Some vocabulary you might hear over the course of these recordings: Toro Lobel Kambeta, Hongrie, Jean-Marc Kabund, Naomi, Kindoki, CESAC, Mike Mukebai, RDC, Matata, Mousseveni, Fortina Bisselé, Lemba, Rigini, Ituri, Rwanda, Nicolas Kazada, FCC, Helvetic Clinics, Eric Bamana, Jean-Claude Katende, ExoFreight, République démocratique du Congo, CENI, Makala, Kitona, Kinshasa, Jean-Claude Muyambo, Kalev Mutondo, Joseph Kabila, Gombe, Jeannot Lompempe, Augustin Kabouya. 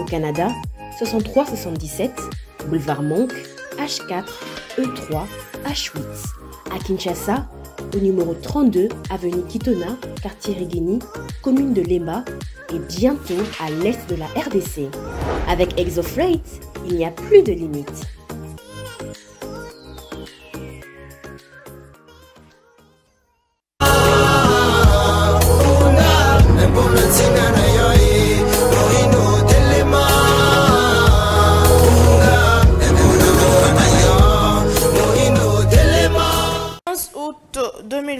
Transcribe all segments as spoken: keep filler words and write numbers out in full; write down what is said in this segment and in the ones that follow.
Au Canada, soixante-trois soixante-dix-sept, boulevard Monk, H quatre, E trois, H huit. À Kinshasa, au numéro trente-deux, avenue Kitona, quartier Rigini, commune de Lemba et bientôt à l'est de la R D C. Avec ExoFreight, il n'y a plus de limite.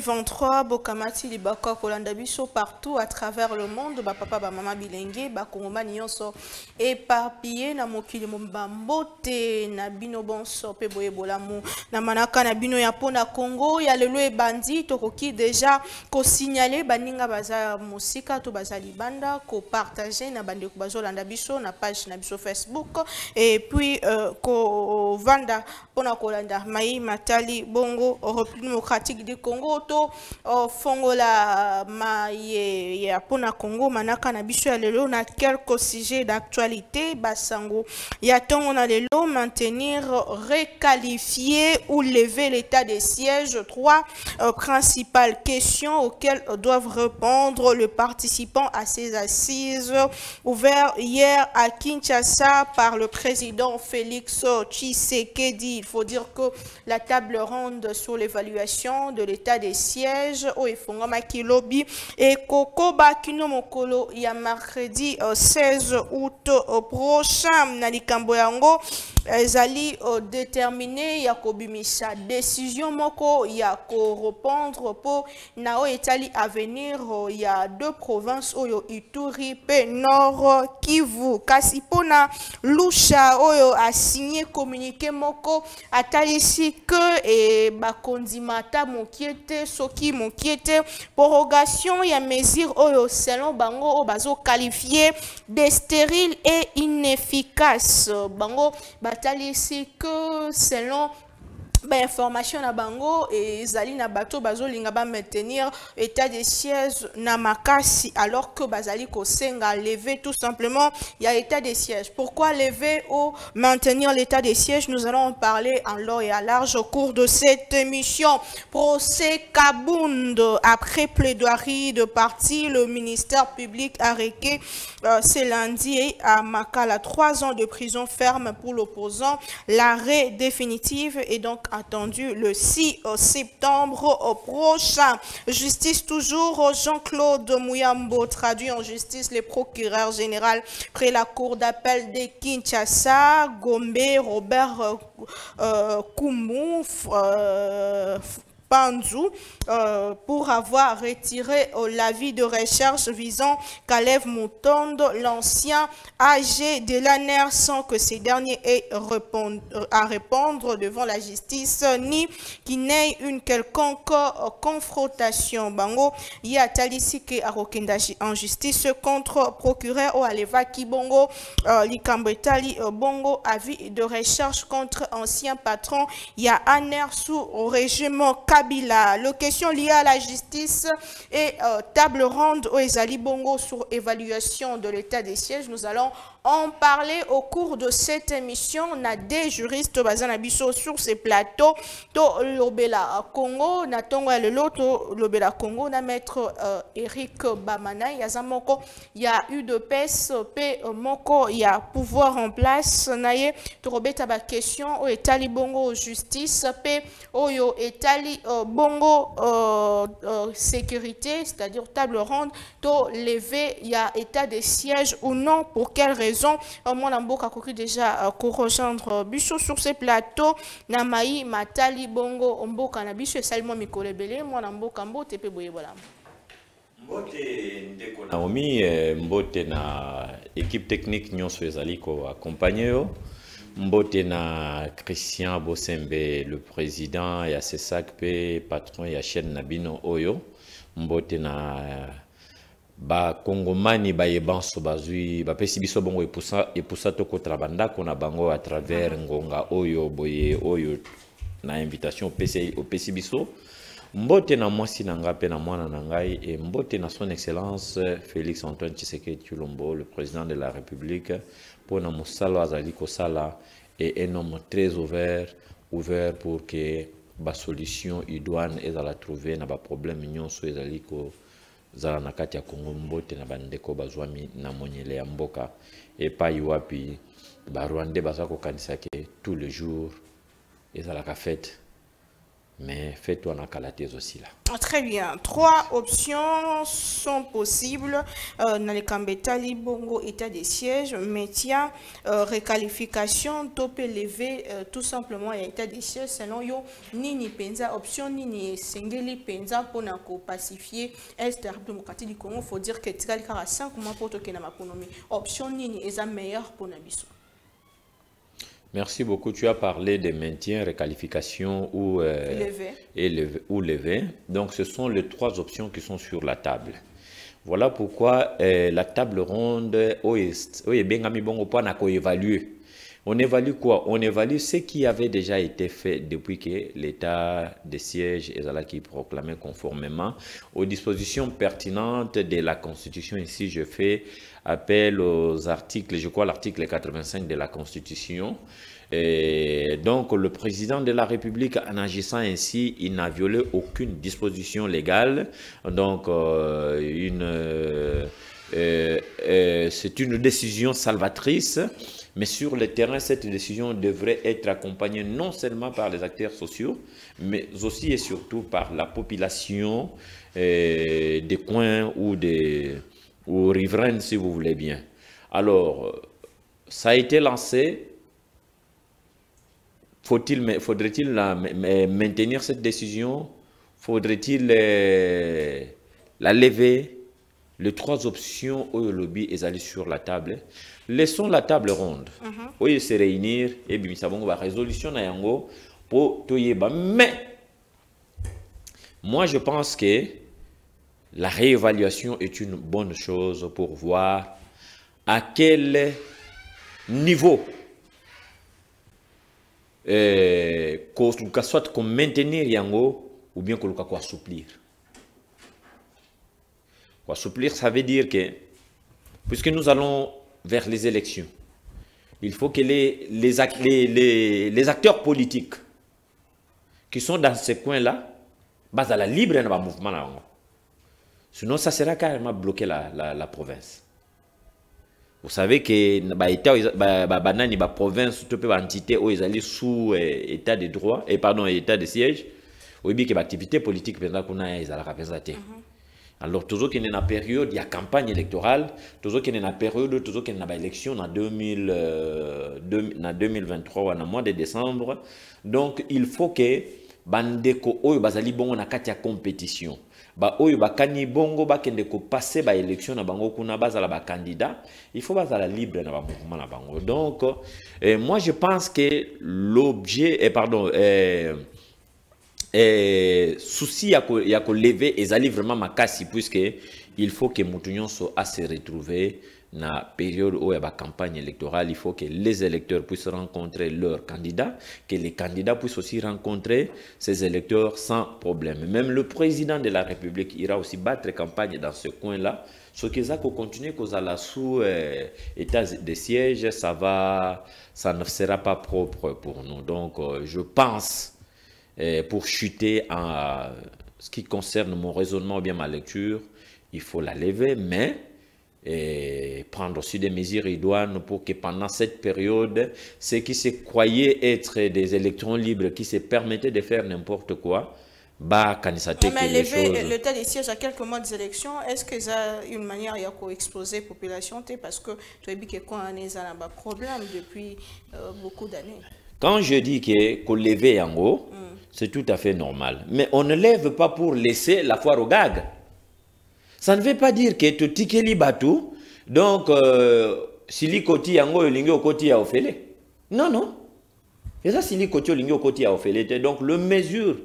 vingt-trois bokamati libaka kolanda biso partout à travers le monde ba papa ba mama bilenge ba kongoma nyonso éparpillé na mokili mbambote na bino bonso pe boye bolamu na manaka na bino ya pona Congo ya lelo e bandi tokoki déjà ko signaler baninga baza musika to baza libanda ko partager na bande ko bazolanda biso na page na biso Facebook et puis euh, ko vanda pona kolanda mai matali bongo République démocratique du Congo au Fongola maye ya pona Congo manaka na biso ya lelo na quelques sujets d'actualité basango ya tongo na lelo maintenir requalifier ou lever l'état de siège trois euh, principales questions auxquelles doivent répondre les participants à ces assises ouvertes hier à Kinshasa par le président Félix Tshisekedi. Il faut dire que la table ronde sur l'évaluation de l'état des sièges au Efongama Kilobi et Kokoba Kinomokolo il y a mercredi seize août prochain Nalikambo yango ezali déterminé ya kobimisa décision moko ya ko répondre pour nao etali avenir ya deux provinces oyo Ituri pe Nord Kivu kasi pona Lusha oyo a signé communiqué moko atalisi que et bakondimata mokiete soki mokiete prorogation ya mesure oyo selon bango o bazo qualifié de stérile et inefficace bango ba c'est que selon ben information na bango et zali na bato bazo lingaba maintenir état des sièges na makasi alors que bazali ko senga lever tout simplement il y a état des sièges pourquoi lever ou maintenir l'état des sièges nous allons en parler en long et à large au cours de cette émission. Procès Kabund après plaidoirie de parti le ministère public arrêté euh, ce lundi à Makala trois ans de prison ferme pour l'opposant l'arrêt définitif et donc attendu le six septembre prochain. Justice toujours, Jean-Claude Muyambo traduit en justice les procureurs généraux près la cour d'appel de Kinshasa, Gombe, Robert euh, Koumou, euh, Panzou, euh, pour avoir retiré euh, l'avis de recherche visant Kalev Mutondo, l'ancien A G de l'A N E R, sans que ces derniers aient répondre, euh, à répondre devant la justice, euh, ni qu'il n'ait une quelconque euh, confrontation. Bango, il y a Talisike Arokendaji en justice contre procureur au Aleva Kibongo, euh, Likambetali euh, Bongo, avis de recherche contre ancien patron, il y a A N E R sous régime K. Le question liée à la justice et euh, table ronde au Ezali Bongo sur évaluation de l'état des sièges. Nous allons en parler au cours de cette émission. On a des juristes basana biso sur ces plateaux. To Lobela Congo, Natongo et l'autre Lobela Congo, na maître euh, Eric Bamana. Il y a Zamoko, il y a eu de pes, P Moko, il y a pouvoir en place. Naye, Torobeta ba question au Etali Bongo justice, P Oyo Etali Bongo euh, euh, sécurité, c'est-à-dire table ronde, to levé, il y a état des sièges ou non, pour quelle raison, mon Lamboka Koki déjà qu'on rejoindre Bissot sur ces plateaux, Namaï, Matali, Bongo, Ombo, Cannabis, et Salmo Mikolebele, mon Lamboka Mbote, Peboye, voilà. Mbote, Naomi, Mbote, na équipe technique nyonso ezali ko accompagner yo mbote na Christian Bosembe le président ya C E S A C pe patron ya chaîne nabino oyo mbote na ba Kongomani ba yebanso bazui ba pesi biso bongo epusa epusa to ko trabanda ko na bango à travers ngonga oyo boye oyo na invitation P C I au pesi biso mbote na mwasi na ngape na mwana na ngai et mbote na son excellence Félix Antoine Tshisekedi Tshilombo le président de la République pour na musala azali ko sala et un homme très ouvert ouvert pour que ba solution idoine ezala trouver na ba problème nyonso ezali ko zala na kati ya Kongo mbote na bandeko bazwami na monyele ya mboka et pa yuapi ba Rwanda bazako kanisa ke tous les jours ezala ka fête. Mais fais-toi dans la thèse aussi là. Ah, très bien. Trois options sont possibles euh, dans les Kambeta, Libongo, état des sièges, métier, euh, réqualification, top élevé, euh, tout simplement, état des sièges, selon yo, Nini Penza, option Nini Sengeli Penza, pour n'aco pacifier, est la République démocratique du Congo, il faut dire que Tigal Karasan, comment pour toquer dans ma économie. Option Nini est la meilleure pour Nabiso. Merci beaucoup. Tu as parlé des maintiens, réqualification ou, euh, levé. Élevé, ou levé. Donc, ce sont les trois options qui sont sur la table. Voilà pourquoi euh, la table ronde, on évalue quoi? On évalue ce qui avait déjà été fait depuis que l'état des sièges est là qui proclamait conformément aux dispositions pertinentes de la Constitution. Ici, je fais appel aux articles, je crois l'article quatre-vingt-cinq de la Constitution. Et donc, le président de la République, en agissant ainsi, il n'a violé aucune disposition légale. Donc, euh, une, euh, euh, c'est une décision salvatrice. Mais sur le terrain, cette décision devrait être accompagnée non seulement par les acteurs sociaux, mais aussi et surtout par la population euh, des coins ou des... ou riveraines, si vous voulez bien. Alors, ça a été lancé. Faut-il, faudrait-il maintenir cette décision? Faudrait-il euh, la lever? Les trois options au lobby est allé sur la table. Laissons la table ronde. Au lieu de se réunir et bien savons la résolution na yango pour toyeba. Mais moi je pense que la réévaluation est une bonne chose pour voir à quel niveau euh, qu'on soit qu'on maintenir yango ou bien qu'on soit assouplir. Qu'on assouplir, ça veut dire que puisque nous allons vers les élections, il faut que les, les, les, les, les acteurs politiques qui sont dans ces coins-là, bas à la libre dans le mouvement là. Sinon, ça sera carrément bloqué la, la, la province. Vous savez que la province, toute entité où ils allaient sous état de droit, et pardon, état de siège, où bien que l'activité politique, ils allaient représenter. Alors, toujours qu'il y a une période, il y a campagne électorale, toujours qu'il y a une période, toujours qu'il y a une élection en deux mille vingt-trois, en mois de décembre. Donc, il faut que bandeko oyo bazali bongo na kati ya compétition ba oyo bakani bongo bakende ko passer ba élection na bango kuna bazala ba candidat il faut bazala libre na ba mouvement na bango. Donc euh, moi je pense que l'objet et eh, pardon euh, euh, souci ya ko ya ko lever ezali vraiment makasi puisque il faut que mutunyon so a se retrouver na période où il y a la campagne électorale, il faut que les électeurs puissent rencontrer leurs candidats, que les candidats puissent aussi rencontrer ces électeurs sans problème. Même le président de la République ira aussi battre campagne dans ce coin-là. Ce qui est continuer qu'aux ala sous état de siège, ça va, ça ne sera pas propre pour nous. Donc, euh, je pense, euh, pour chuter en ce qui concerne mon raisonnement ou bien ma lecture, il faut la lever, mais et prendre aussi des mesures idoines pour que pendant cette période, ceux qui se croyaient être des électrons libres, qui se permettaient de faire n'importe quoi, bah, quand ça t'est quelque chose. Mais lever le tas des sièges à quelques mois des élections, est-ce que ça une manière y a quoi exposer la population? Parce que tu as dit que quand on est à un problème depuis euh, beaucoup d'années. Quand je dis que qu'on lever en haut, mm. c'est tout à fait normal. Mais on ne lève pas pour laisser la foire au gag. Ça ne veut pas dire que tu tikeli batou Donc, Sili Koti yango lingo Koti ya ofele. Non, non. Et ça, Sili Koti lingo Koti ya ofele. Donc, les mesures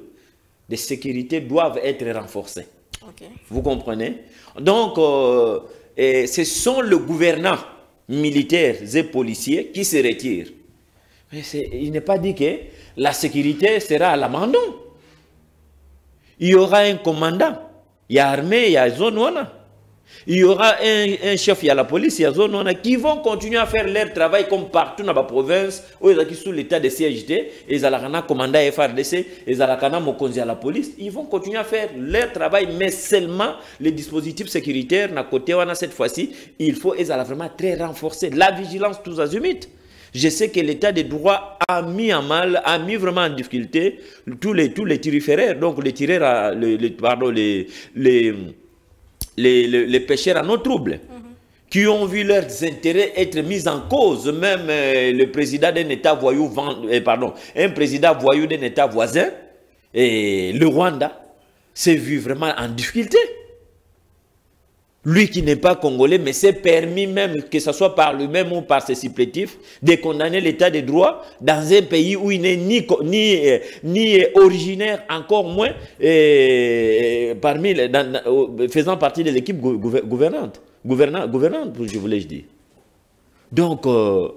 de sécurité doivent être renforcées. Okay. Vous comprenez? Donc, euh, et ce sont les gouvernants militaires et policiers qui se retirent. Mais il n'est pas dit que la sécurité sera à l'abandon. Il y aura un commandant, il y a l'armée, il y a zone wana. Il y aura un, un chef, il y a la police, il y a zone wana, qui vont continuer à faire leur travail comme partout dans la province, où ils sont sous l'état de C G T, ils ont le commandant F R D C, ils ont le mokonzi à la police. Ils vont continuer à faire leur travail, mais seulement les dispositifs sécuritaires, na côté wana cette fois-ci, il faut ils ont vraiment très renforcer la vigilance tous azimuts. Je sais que l'état des droits a mis en mal, a mis vraiment en difficulté tous les, tous les tiriféraires, donc les tireurs, les, les, pardon, les, les, les, les, les pêcheurs à nos troubles, mm-hmm. qui ont vu leurs intérêts être mis en cause. Même euh, le président d'un état voyou, euh, pardon, un président voyou d'un état voisin, et le Rwanda, s'est vu vraiment en difficulté. Lui qui n'est pas congolais, mais s'est permis même, que ce soit par lui-même ou par ses supplétifs, de condamner l'état des droits dans un pays où il n'est ni, ni, ni originaire, encore moins, et, et, parmi, dans, faisant partie de l'équipe gouvernante, gouvernante, gouvernante, je voulais dire. Donc, euh,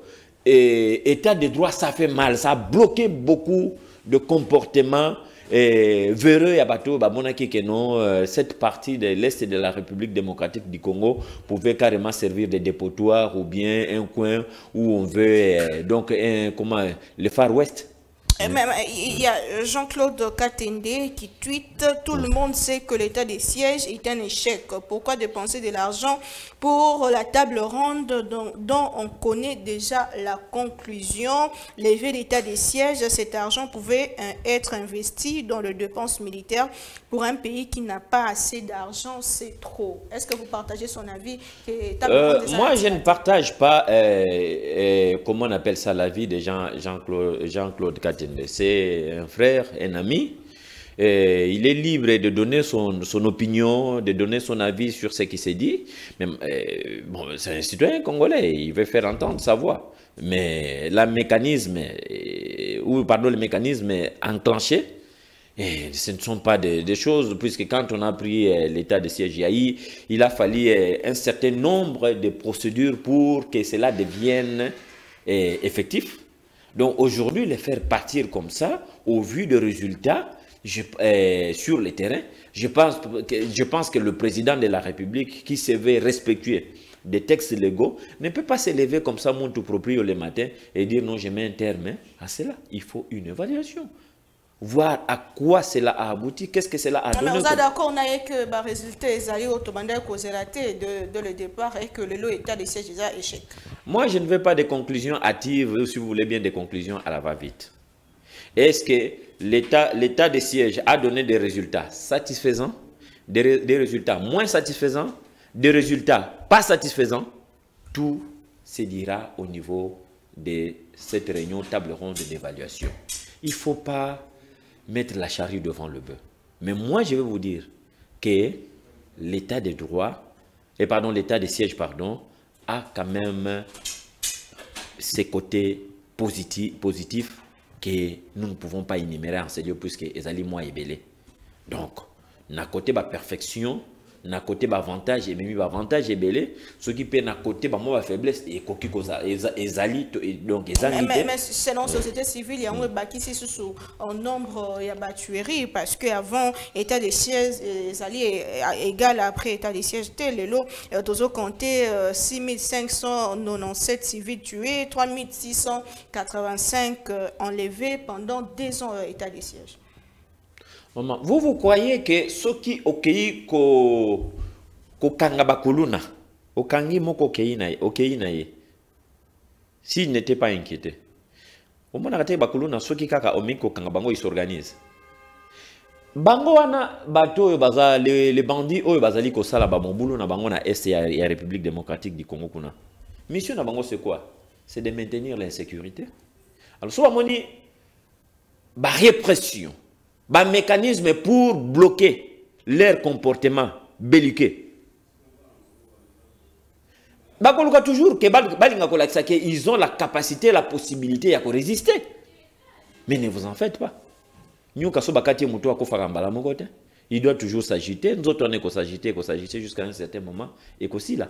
et, état des droits, ça fait mal, ça a bloqué beaucoup de comportements. Et Véreux et Abato, cette partie de l'Est de la République démocratique du Congo pouvait carrément servir de dépotoir ou bien un coin où on veut, donc, un, comment, le Far West. Il y a Jean-Claude Katende qui tweet « Tout le monde sait que l'état des sièges est un échec. Pourquoi dépenser de l'argent pour la table ronde dont, dont on connaît déjà la conclusion? Lever l'état des sièges, cet argent pouvait être investi dans les dépenses militaires pour un pays qui n'a pas assez d'argent, c'est trop. » Est-ce que vous partagez son avis? euh, Moi, je ne partage pas, euh, euh, comment on appelle ça, l'avis de Jean-Claude Jean Katende. C'est un frère, un ami. Et il est libre de donner son, son opinion, de donner son avis sur ce qui s'est dit. Mais, bon, c'est un citoyen congolais, il veut faire entendre sa voix. Mais le mécanisme, ou pardon, le mécanisme enclenché, et ce ne sont pas des, des choses, puisque quand on a pris l'état de siège, il a fallu un certain nombre de procédures pour que cela devienne effectif. Donc aujourd'hui, les faire partir comme ça, au vu des résultats je, euh, sur le terrain, je pense, que, je pense que le président de la République, qui se veut respectueux des textes légaux, ne peut pas se lever comme ça, monte proprio le matin, et dire non, je mets un terme à cela. Il faut une évaluation. Voir à quoi cela a abouti, qu'est-ce que cela a donné. On est d'accord, on a eu que le résultat de le départ et que le état de siège a échec. Moi, je ne veux pas des conclusions hâtives, si vous voulez bien des conclusions à la va-vite. Est-ce que l'état de siège a donné des résultats satisfaisants, des, des résultats moins satisfaisants, des résultats pas satisfaisants? Tout se dira au niveau de cette réunion table ronde d'évaluation. Il ne faut pas mettre la charrue devant le bœuf. Mais moi, je vais vous dire que l'état des droits, et pardon, l'état des sièges, pardon, a quand même ses côtés positifs, positifs que nous ne pouvons pas énumérer en ce lieu, puisque les alliés moi et belé. Donc, d'un côté, la perfection, d'un côté, l'avantage, et même l'avantage et belé, ce qui peut d'un côté, la faiblesse, et les alliés, donc les alliés. Mais selon la société civile, il y a un bâti sous en nombre, il y a des tueries, parce qu'avant, l'état des sièges, les alliés égal après l'état des sièges, les lots, ils ont compté six mille cinq cent quatre-vingt-dix-sept civils tués, trois mille six cent quatre-vingt-cinq enlevés pendant deux ans, l'état des sièges. Maman, vous vous croyez que ceux qui okei ko ko kangabakuluna, okangi moko okeinaye, okeinaye, s'ils n'étaient pas inquiétés, au moment où bakuluna, ceux qui kaka omiko kangabango ils s'organisent. Bango wana bato baza les les bandits oyo bazali ko sala ba mobulu na bango na est ya, ya République démocratique du Congo kuna. Mission na bango c'est quoi? C'est de maintenir l'insécurité. Alors soit on dit ba répression. Un mécanisme pour bloquer leur comportement belliqueux. bakoluka toujours que balinga kolakisa que ils ont la capacité, la possibilité de résister. Mais ne vous en faites pas. Nous kaso bakati muto akofaka mbala mokote. Il doit toujours s'agiter, nous autres on est qu'on s'agiter, qu'on s'agiter jusqu'à un certain moment et qu'aussi là.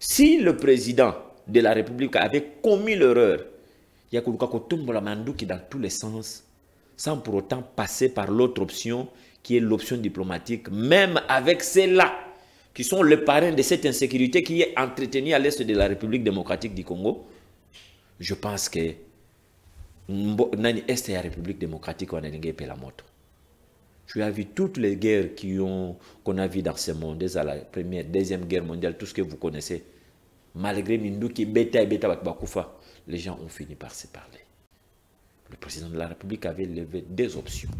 Si le président de la République avait commis l'erreur, il y a koluka kotumba la manduki dans tous les sens sans pour autant passer par l'autre option qui est l'option diplomatique, même avec celle-là qui sont les parrains de cette insécurité qui est entretenue à l'est de la République démocratique du Congo. Je pense que l'est de la République démocratique, on a pas la moto. Je vu toutes les guerres qu'on a vues dans ce monde, dès la première, deuxième guerre mondiale, tout ce que vous connaissez. Malgré Mindouki, Beta et Beta Bakbakoufa, les gens ont fini par se parler. Le président de la République avait levé des options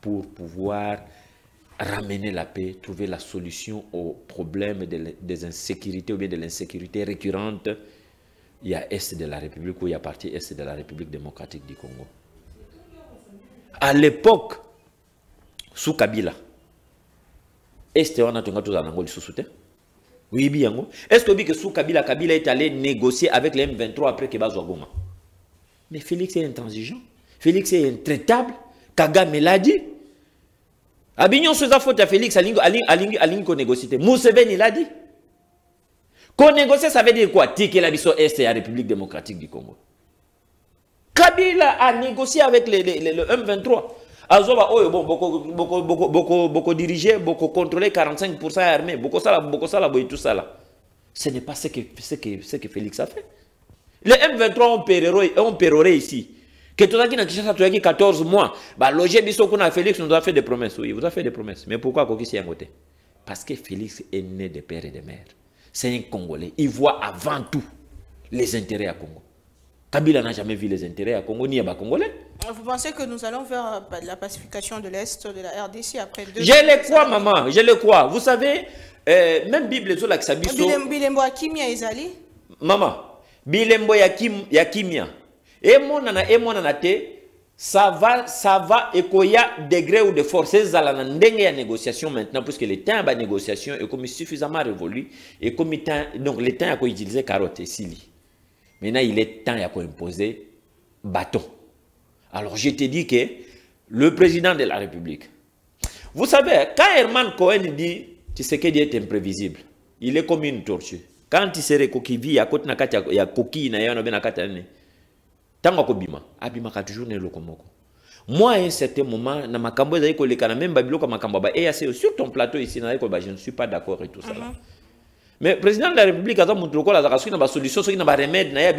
pour pouvoir ramener la paix, trouver la solution au problème des insécurités ou bien de l'insécurité récurrente. Il y a Est de la République ou il y a partie Est de la République démocratique du Congo. À l'époque, sous Kabila, Est on a tous en Angola sous soutien. Oui, bien. Est-ce que sous Kabila, Kabila est allé négocier avec les M vingt-trois après Keba Zouagouma? Mais Félix est intransigeant. Félix est intraitable. Kagame l'a dit. Abignon se a faute à Félix, à l'ing qu'on négocie. Mousseveni l'a dit. Qu'on négocie, ça veut dire quoi? Tiké la biso Est et la République démocratique du Congo. Kabila a négocié avec le, le, le, le M vingt-trois. Azoba, oh, bon, beaucoup, beaucoup, beaucoup, beaucoup, beaucoup dirigé, beaucoup contrôlé, quarante-cinq pour cent armé, beaucoup ça, beaucoup ça, beaucoup tout ça là. Ce n'est pas ce que, ce, que, ce que Félix a fait. Les M vingt-trois ont péroré ici. Que tout ça qui n'a pas quatorze mois, bah, loger Bissot qu'on a Félix nous a fait des promesses. Oui, il vous a fait des promesses. Mais pourquoi Koki s'y a voté? Parce que Félix est né de père et de mère. C'est un Congolais. Il voit avant tout les intérêts à Congo. Kabila n'a jamais vu les intérêts à Congo ni à Congolais. Vous pensez que nous allons faire la pacification de l'Est de la R D C après deux ans? Je le crois, maman. Je le crois. Vous savez, euh, même Bible, c'est là que ça Bissot. Bilembo Akimia Ezali. Maman, Bilembo Yakimia. Et mon nana, et mon nanate, ça va, ça va, et qu'il y a degré ou de force, c'est à la négociation maintenant, puisque le temps à négociation est comme suffisamment révolu, et comme il temps, donc le temps à quoi utiliser carotte et sili. Maintenant, il est temps à quoi imposer bâton. Alors, je te dis que le président de la République, vous savez, quand Herman Cohen dit, tu sais qu'il est imprévisible, il est comme une tortue. Quand il serait coquille, il y a coquille, il y a une coquille, Tango Kobima, Abima a toujours né le Komoko. Moi, à un certain moment, dans ma cambo, j'ai collé quand même Babilo comme ma cambaba. Et sur ton plateau ici, je ne suis pas d'accord et tout ça. Mais le président de la République a dit que la solution, la solution, c'est qu'il n'a pas de remède, il n'a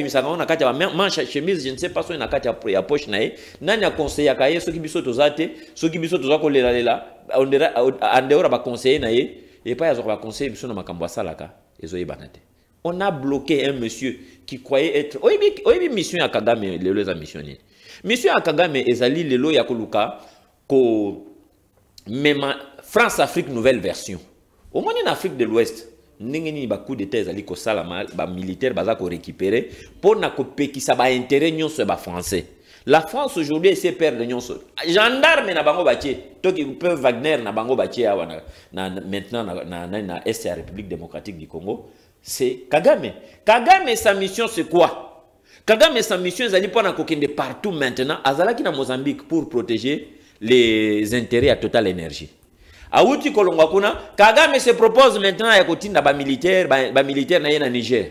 pas de manche à chemise, je ne sais pas si il n'a pas de poche. Il n'a pas de conseil à Kaye, ceux qui sont tous à thé, ceux qui sont tous à collé là, on dehors à conseiller, et pas à avoir conseillé, monsieur, dans ma cambo, ça là, et zoé banate. On a bloqué un monsieur qui croyait être... Oui, oui, monsieur Akagame, les missionnaires. Monsieur Akagame, ezali lelo ya koluka ko même France-Afrique nouvelle version. Au moins en Afrique de l'Ouest, n'engeni ba coup d'état ezali ko sala mal, ba militaire baza ko récupérer pour na ko pekisa ba intérêt nyonso ba français. La France aujourd'hui essaie perdre nyonso. Gendarme na bango batie, to ki peu Wagner na bango batie awana maintenant na na na Est ya République démocratique du Congo. C'est Kagame. Kagame, sa mission, c'est quoi? Kagame, sa mission, c'est d'aller prendre coquine de partout maintenant. Azala qui est en Mozambique pour protéger les intérêts à Total Énergie. Aouti Kolongwakuna, Kagame se propose maintenant à côté d'un militaire, d'un militaire dans Niger.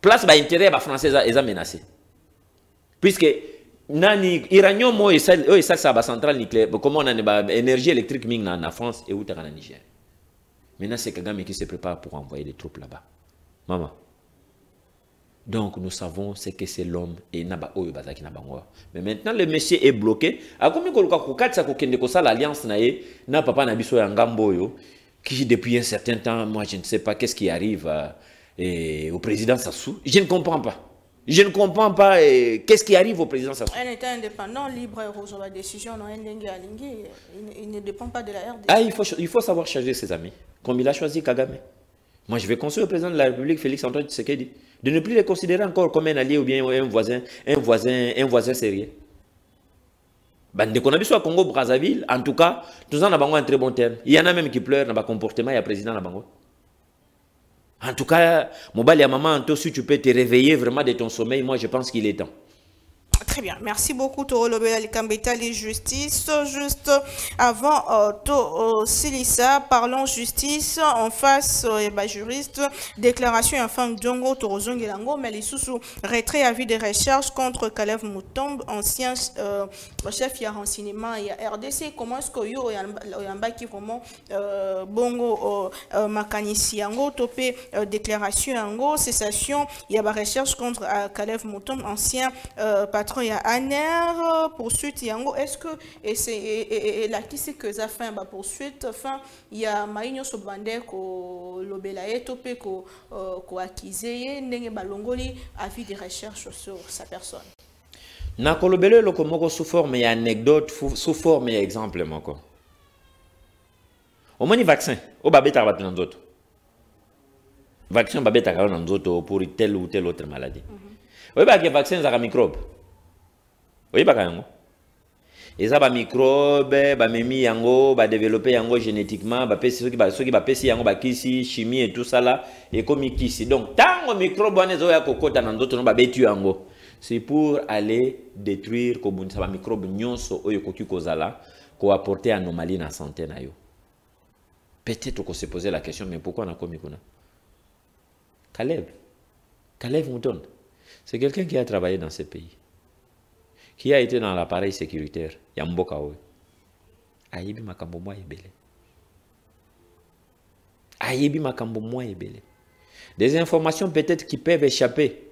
Place d'un intérêt français est menacé. Puisque, nani Iraniens moi et ça, eux ça c'est la centrale nucléaire. Comment on a l'énergie électrique mine en France et où t'as en Niger? Maintenant, c'est Kagame qui se prépare pour envoyer des troupes là-bas. Maman. Donc, nous savons ce que c'est l'homme. Et mais maintenant, le monsieur est bloqué. A combien de l'alliance n'a papa n'a biso yangamboyo qui depuis un certain temps, moi, je ne sais pas qu'est-ce qui arrive à, et, au président Sassou. Je ne comprends pas. Je ne comprends pas eh, qu'est-ce qui arrive au président Sassou. Un État indépendant, libre et rose, la décision, non, il ne dépend pas de la R D C. Ah, il faut, il faut savoir charger ses amis, comme il a choisi Kagame. Moi, je vais conseiller au président de la République, Félix Antoine Tshisekedi, de ne plus les considérer encore comme un allié ou bien un voisin, un voisin, un voisin sérieux. Ben, dès qu'on a vu soit Congo, Brazzaville, en tout cas, tous en a un très bon terme. Il y en a même qui pleurent dans le comportement, il y a président là-bas. En tout cas, mon bal et maman, Anto, si tu peux te réveiller vraiment de ton sommeil, moi je pense qu'il est temps. Très bien, merci beaucoup Toro Lobel Kambeta, les justices. Juste avant euh, Toro Silissa, parlons justice en face euh, et bah, juriste, déclaration à Frank Diongo, Toro Zongelango, mais les sous-sous retrait avis de recherche contre Kalev Mutondo, ancien euh, chef ya renseignement et R D C. Comment est-ce que yo yamba qui vraiment euh, bongo euh, makanisi yango topé euh, déclaration yango cessation ya ba recherche contre euh, Kalev Mutondo, ancien euh, patron il y a A N E R poursuite yango est-ce que et c'est et là qui c'est que ça fait bah poursuite enfin il y a maigno sobande ko lobela etope ko ko akizeye ndenge balongoli avis de recherche sur sa personne na ko lobele loko moko sous forme ya anecdote sous forme ya exemple moko au moins vaccin au babeta ba dans d'autres vaccin babeta ka dans d'autres pour telle ou telle autre maladie oui ba que vaccin za microbe. Oui, bakango. Et ça, ba microbe, ba mimi yango, ba développer yango génétiquement, ba pesi ceux qui ba ceux qui ba pesi yango ba kisi chimie et tout ça là et comme kisi. Donc tant microbe on est au ya kokota dans d'autres on ba betu yango. C'est pour aller détruire comme ça ba microbe nyonso oyo koki kozala ko apporter anomalie na santé na yo. Peut-être qu'on se posait la question mais pourquoi on a commis kuna? Kalev, Kalev Mutondo, c'est quelqu'un qui a travaillé dans ce pays, qui a été dans l'appareil sécuritaire, il y a Mboka Oe. Ayebi makambo mwa ebele. Ayebi makambo mwa ebele. Des informations peut-être qui peuvent échapper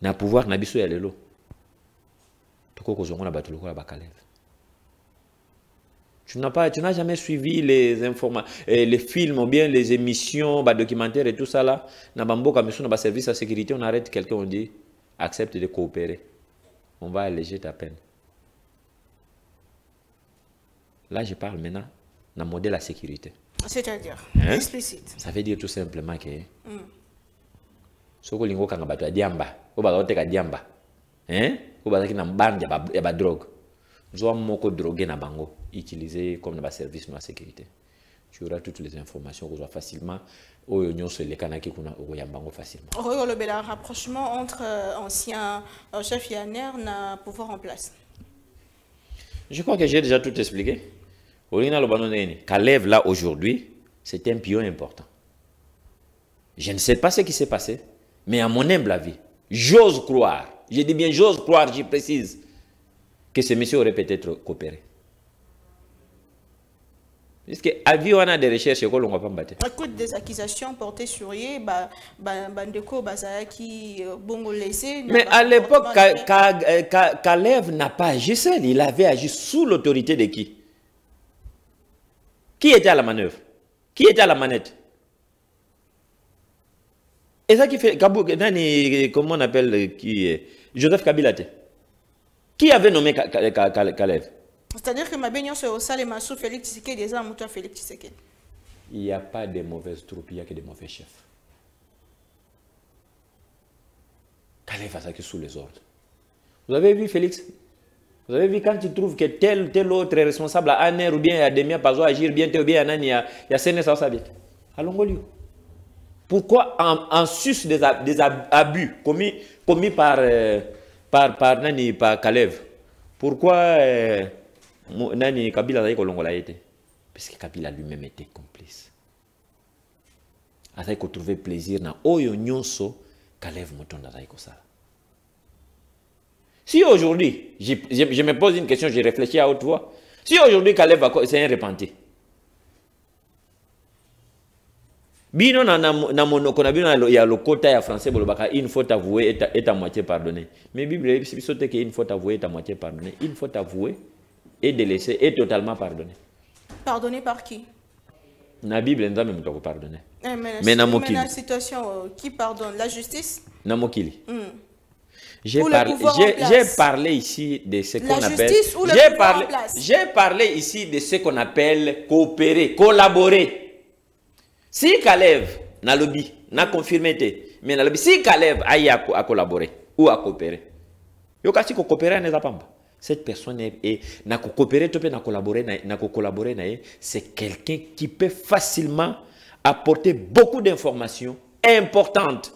na pouvoir na biso ya lelo. Toko kozongo na batuluko la bakalev. Tu n'as pas, tu n'as jamais suivi les informations, les films ou bien les émissions, les documentaires et tout ça là. Na Mboka Mboka, na ba service à sécurité, on arrête quelqu'un, on dit accepte de coopérer. On va alléger ta peine. Là, je parle maintenant d'un modèle à sécurité. C'est-à-dire hein? Explicite. Ça veut dire tout simplement que si vous avez un peu de diamba, vous avez un peu de diamba, vous avez un peu de drogue, vous avez un peu de drogue utilisé comme un service de sécurité. Tu auras toutes les informations facilement. Le rapprochement entre anciens chefs Yanner n'a pouvoir en place. Je crois que j'ai déjà tout expliqué. Kalev, là, aujourd'hui, c'est un pion important. Je ne sais pas ce qui s'est passé, mais à mon humble avis, j'ose croire, je dis bien j'ose croire, je précise, que ce monsieur aurait peut-être coopéré. Est-ce que avis on a des recherches et qu'on ne va pas battre? Écoute, des accusations portées sur yé, bah, bah, bandeko, bazaki, bongo laissé. Mais à l'époque, Kalev n'a pas agi seul. Il avait agi sous l'autorité de qui? Qui était à la manœuvre? Qui était à la manette? Et ça qui fait, comment on appelle qui? Joseph Kabila. Qui avait nommé Kalev? C'est-à-dire que ma béniance au sale et ma sou Félix Tshisekedi, des armes à Félix Tshisekedi. Il n'y a pas de mauvaises troupes, il n'y a que de mauvais chefs. Kalev a attaqué sous les ordres. Vous avez vu Félix? Vous avez vu quand il trouve que tel tel autre est responsable à A N E R ou bien à Demia Pazo agir bien, tel ou bien à Nani, à Sénès, à Sabit. Allons au lieu. Pourquoi en, en sus des, des abus commis, commis par, euh, par, par Nani, par Kalev? Pourquoi euh, Nani Kabila a été colongolé? Parce que Kabila lui-même était complice. A ça qu'on trouvait plaisir dans Oyo Nyonso, Kalev Mutondo a été ça. Si aujourd'hui, je, je, je me pose une question, je réfléchis à haute voix. Si aujourd'hui Kalev c'est un repenti. Bino na na monoko na bino ya lokota ya français bolobaka une faute avouée est à moitié pardonnée. Mais Bible c'est surtout que une faute avouée est à moitié pardonnée, une faute avouée et délaissée est totalement pardonnée. Pardonnée par qui? Na Bible nzambe mutu ko pardonner. Mais na mokili. Mais la situation qui pardonne? La justice? Na mokili. J'ai parlé j'ai parlé ici de ce qu'on appelle j'ai parlé j'ai parlé ici de ce qu'on appelle coopérer, collaborer. Si Kalev n'a lobby, n'a confirmé, mais na lobby, si Kalev a, a collaboré ou a coopéré, yo kasi ko coopérer n'est pas cette personne est n'a coopéré, n'a collaboré, n'a collaboré, c'est quelqu'un qui peut facilement apporter beaucoup d'informations importante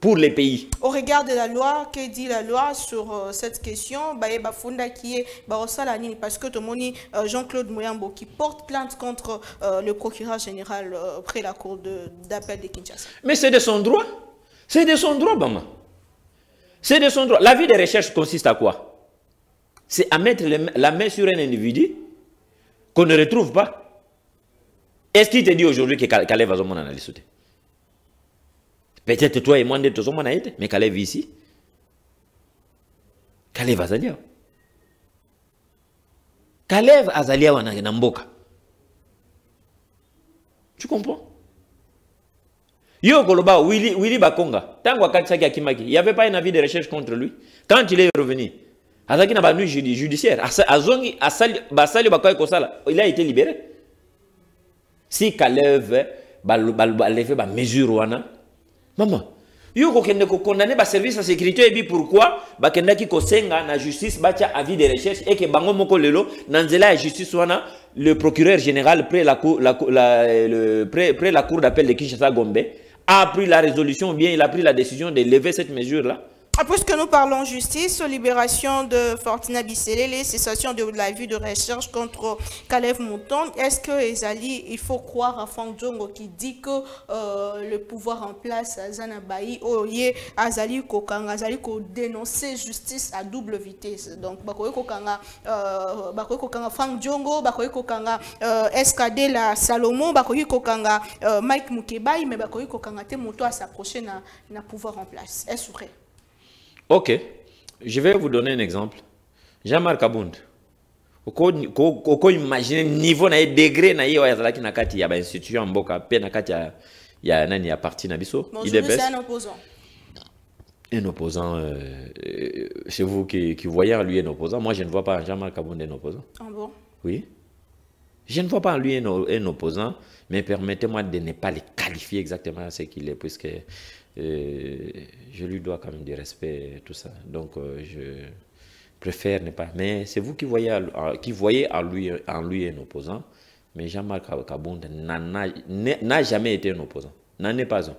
pour les pays. Au regard de la loi, que dit la loi sur euh, cette question, bah, bah, Funda qui est Barosalani, parce que Tomoni euh, Jean-Claude Muyambo qui porte plainte contre euh, le procureur général euh, près la cour d'appel de, de Kinshasa. Mais c'est de son droit. C'est de son droit, Bama. C'est de son droit. La vie de recherche consiste à quoi? C'est à mettre le, la main sur un individu qu'on ne retrouve pas. Est-ce qu'il te dit aujourd'hui que Kalev a son analyse? Peut-être toi et moi, nous sommes en Haïti, mais Kalev ici. Kalev Azalia. Kalev Azalia wana mboka. Tu comprends? Yo Koloba, Willy, Willy Bakonga, tant qu'Akatsaki Akimaki, il n'y avait pas un avis de recherche contre lui. Quand il est revenu, Azaki n'a pas eu judiciaire. Azongi, Basali Bakoy Kosala, il a été libéré. Si Kalev, il fait mesure wana. Maman, yuko kende ko condamné ba service à sécurité et bi pourquoi ba kenda ki kosenga na justice ba tia avis de recherche et que bango moko lelo nanzela justice wana le procureur général près la cour la, la le près, près la cour d'appel de Kinshasa Gombe a pris la résolution ou bien il a pris la décision de lever cette mesure là. Puisque nous parlons justice, libération de Fortina Bisselé, cessation de la vue de recherche contre Kalev Mutondo, est-ce que Ezali, il faut croire à Frank Diongo qui dit que euh, le pouvoir en place à Zanabaï, Oye, Azali Kokanga, Azali ko dénoncer justice à double vitesse. Donc, Bakoye Kokanga, euh, Bakoye Kokanga Frank Diongo, Bakoye Kokanga euh, S K D la Salomon, Bakoye Kokanga euh, Mike Mukebai, mais Bakoye Kokanga Temoto à s'approcher na, na pouvoir en place. Est-ce vrai? Ok, je vais vous donner un exemple. Jean-Marc Kabund, vous imaginez le niveau, le degré, il y a un institut en Boka, il y a un parti dans Bissau. Il est un opposant. Un opposant, euh, euh, chez vous qui, qui voyez en lui un opposant, moi je ne vois pas en Jean-Marc Kabund un opposant. Ah bon? Oui. Je ne vois pas en lui un, un opposant, mais permettez-moi de ne pas le qualifier exactement à ce qu'il est, puisque... Et je lui dois quand même du respect et tout ça. Donc, euh, je préfère ne pas. Mais c'est vous qui voyez, à, qui voyez en, lui, en lui un opposant. Mais Jean-Marc Kabund n'a jamais été un opposant. N'en est pas un.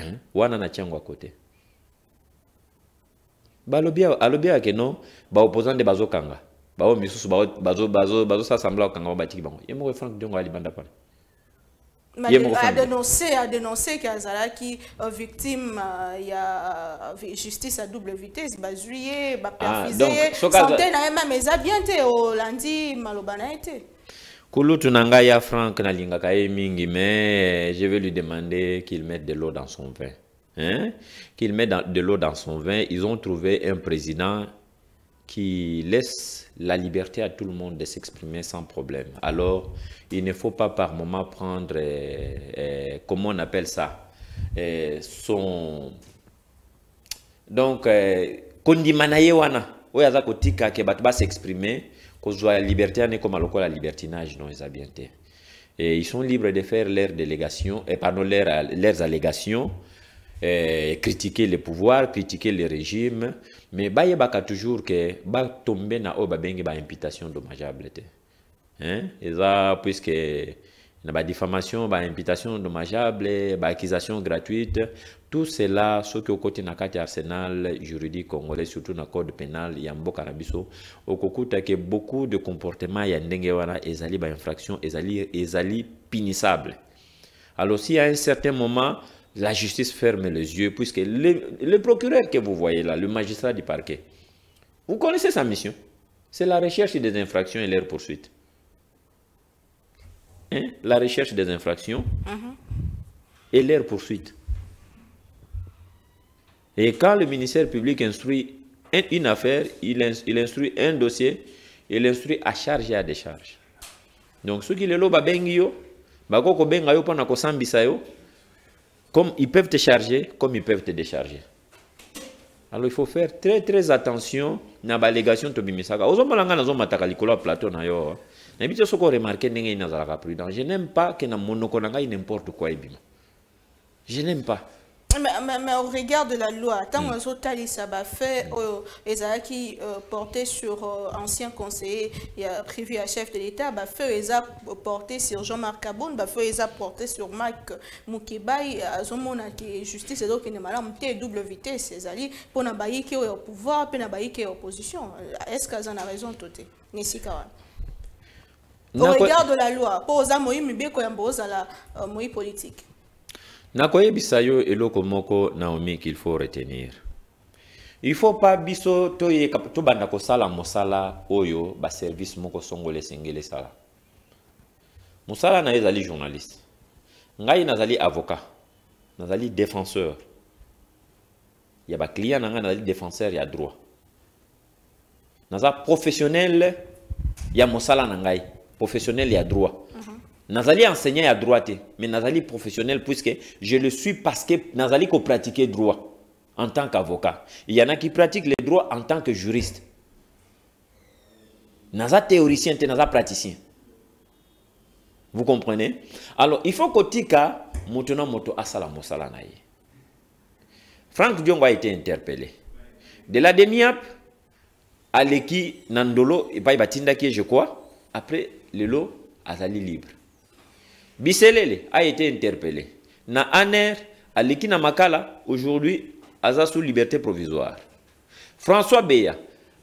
Hein? Ou en a tiango à côté. Balobia, alobia que non, ba opposant de Bazo Kanga. Bao Misusu, Bazo, Bazo, Bazo, ça semble au Kanga, Batik Bango. Il m'a Frank Diongo à l'Ibandapane. A dénoncé, a dénoncé qu'Azala qui est victime, il y a justice à double vitesse, il y a juillet, il y a perfisé, il y a Franck Nalinga Kaye Mingi, mais je vais lui demander qu'il mette de l'eau dans son vin. Hein? Qu'il mette de l'eau dans son vin, ils ont trouvé un président qui laisse la liberté à tout le monde de s'exprimer sans problème. Alors, il ne faut pas par moment prendre, eh, eh, comment on appelle ça, eh, son... Donc, kondi manaye wana, oyaza kotika ke batba s'exprimer, kozwa la liberté ane comme aloko la libertinage, non, ezabiente. Et ils sont libres de faire leurs délégations, et pardon, leurs, leurs allégations, Eh, critiquer le pouvoir, critiquer le régime, mais il y a toujours que bah tomber na oba bengi ba imputation dommageable te. Hein? Et ça puisque na ba diffamation, ba imputation dommageable, ba accusation gratuite, tout cela ce qui au côté na kati arsenal juridique congolais surtout na code pénal ya mboka na biso okokuta ke beaucoup de comportements ya ndenge wana ezali ba infraction ezali ezali punissable. Alors si à un certain moment la justice ferme les yeux, puisque le, le procureur que vous voyez là, le magistrat du parquet, vous connaissez sa mission. C'est la recherche des infractions et leur poursuite. Hein? La recherche des infractions mm-hmm. et leur poursuite. Et quand le ministère public instruit une affaire, il instruit un dossier, il instruit à charge et à décharge. Donc, ceux qui le loba bengio, bagoko bengayo pona kosambisayo, comme ils peuvent te charger, comme ils peuvent te décharger. Alors il faut faire très très attention na balégation to bimisaka. Ozomalanga na zomata kalikola plateau na yo. Na biso soko remarquer nenge inazalaka prudent. Je n'aime pas que na monokonanga n'importe quoi ibima. Je n'aime pas. Mais, mais au regard de la loi, tant que mm. ça a fait, ils ont qui porté sur euh, ancien conseiller privé à chef de l'État, bah fait ils ont porté sur Jean-Marc Kabund, bah fait ils ont porté sur Marc Moukibaï, à ce moment qui justice et donc il est double vitesse, les alliés pour n'abayer qui est au pouvoir, pour n'abayer qui est opposition. Est-ce qu'ils en a raison tout au regard de la loi, pour osa moi il bien qu'on impose à la moi politique. Nakoye bisayo eloko moko Naomi qu'il faut retenir. Il faut pas biso toye to banda ko sala mosala oyo ba service moko songole singele sala. Mosala na ezali journaliste. Ngai nazali avocat. Nazali défenseur. Ya ba client nanga nazali défenseur ya droit. Naza professionnel ya mosala nangai. Professionnel ya droit. Nazali enseignant à droite, mais Nazali professionnel puisque je le suis parce que Nazali ko pratiquer droit en tant qu'avocat. Il y en a qui pratiquent le droit en tant que juriste. Naza théoricien, Naza praticien. Vous comprenez? Alors, il faut que tika motono moto asala mosala naye. Frank Diongo a été interpellé. De la demi-app à l'équipe Nandolo et Baïbatinda qui est je crois, après le lot Azali libre. Biselele a été interpellé. Na A N E R, Alikina Makala, aujourd'hui, Aza sous liberté provisoire. François Beya,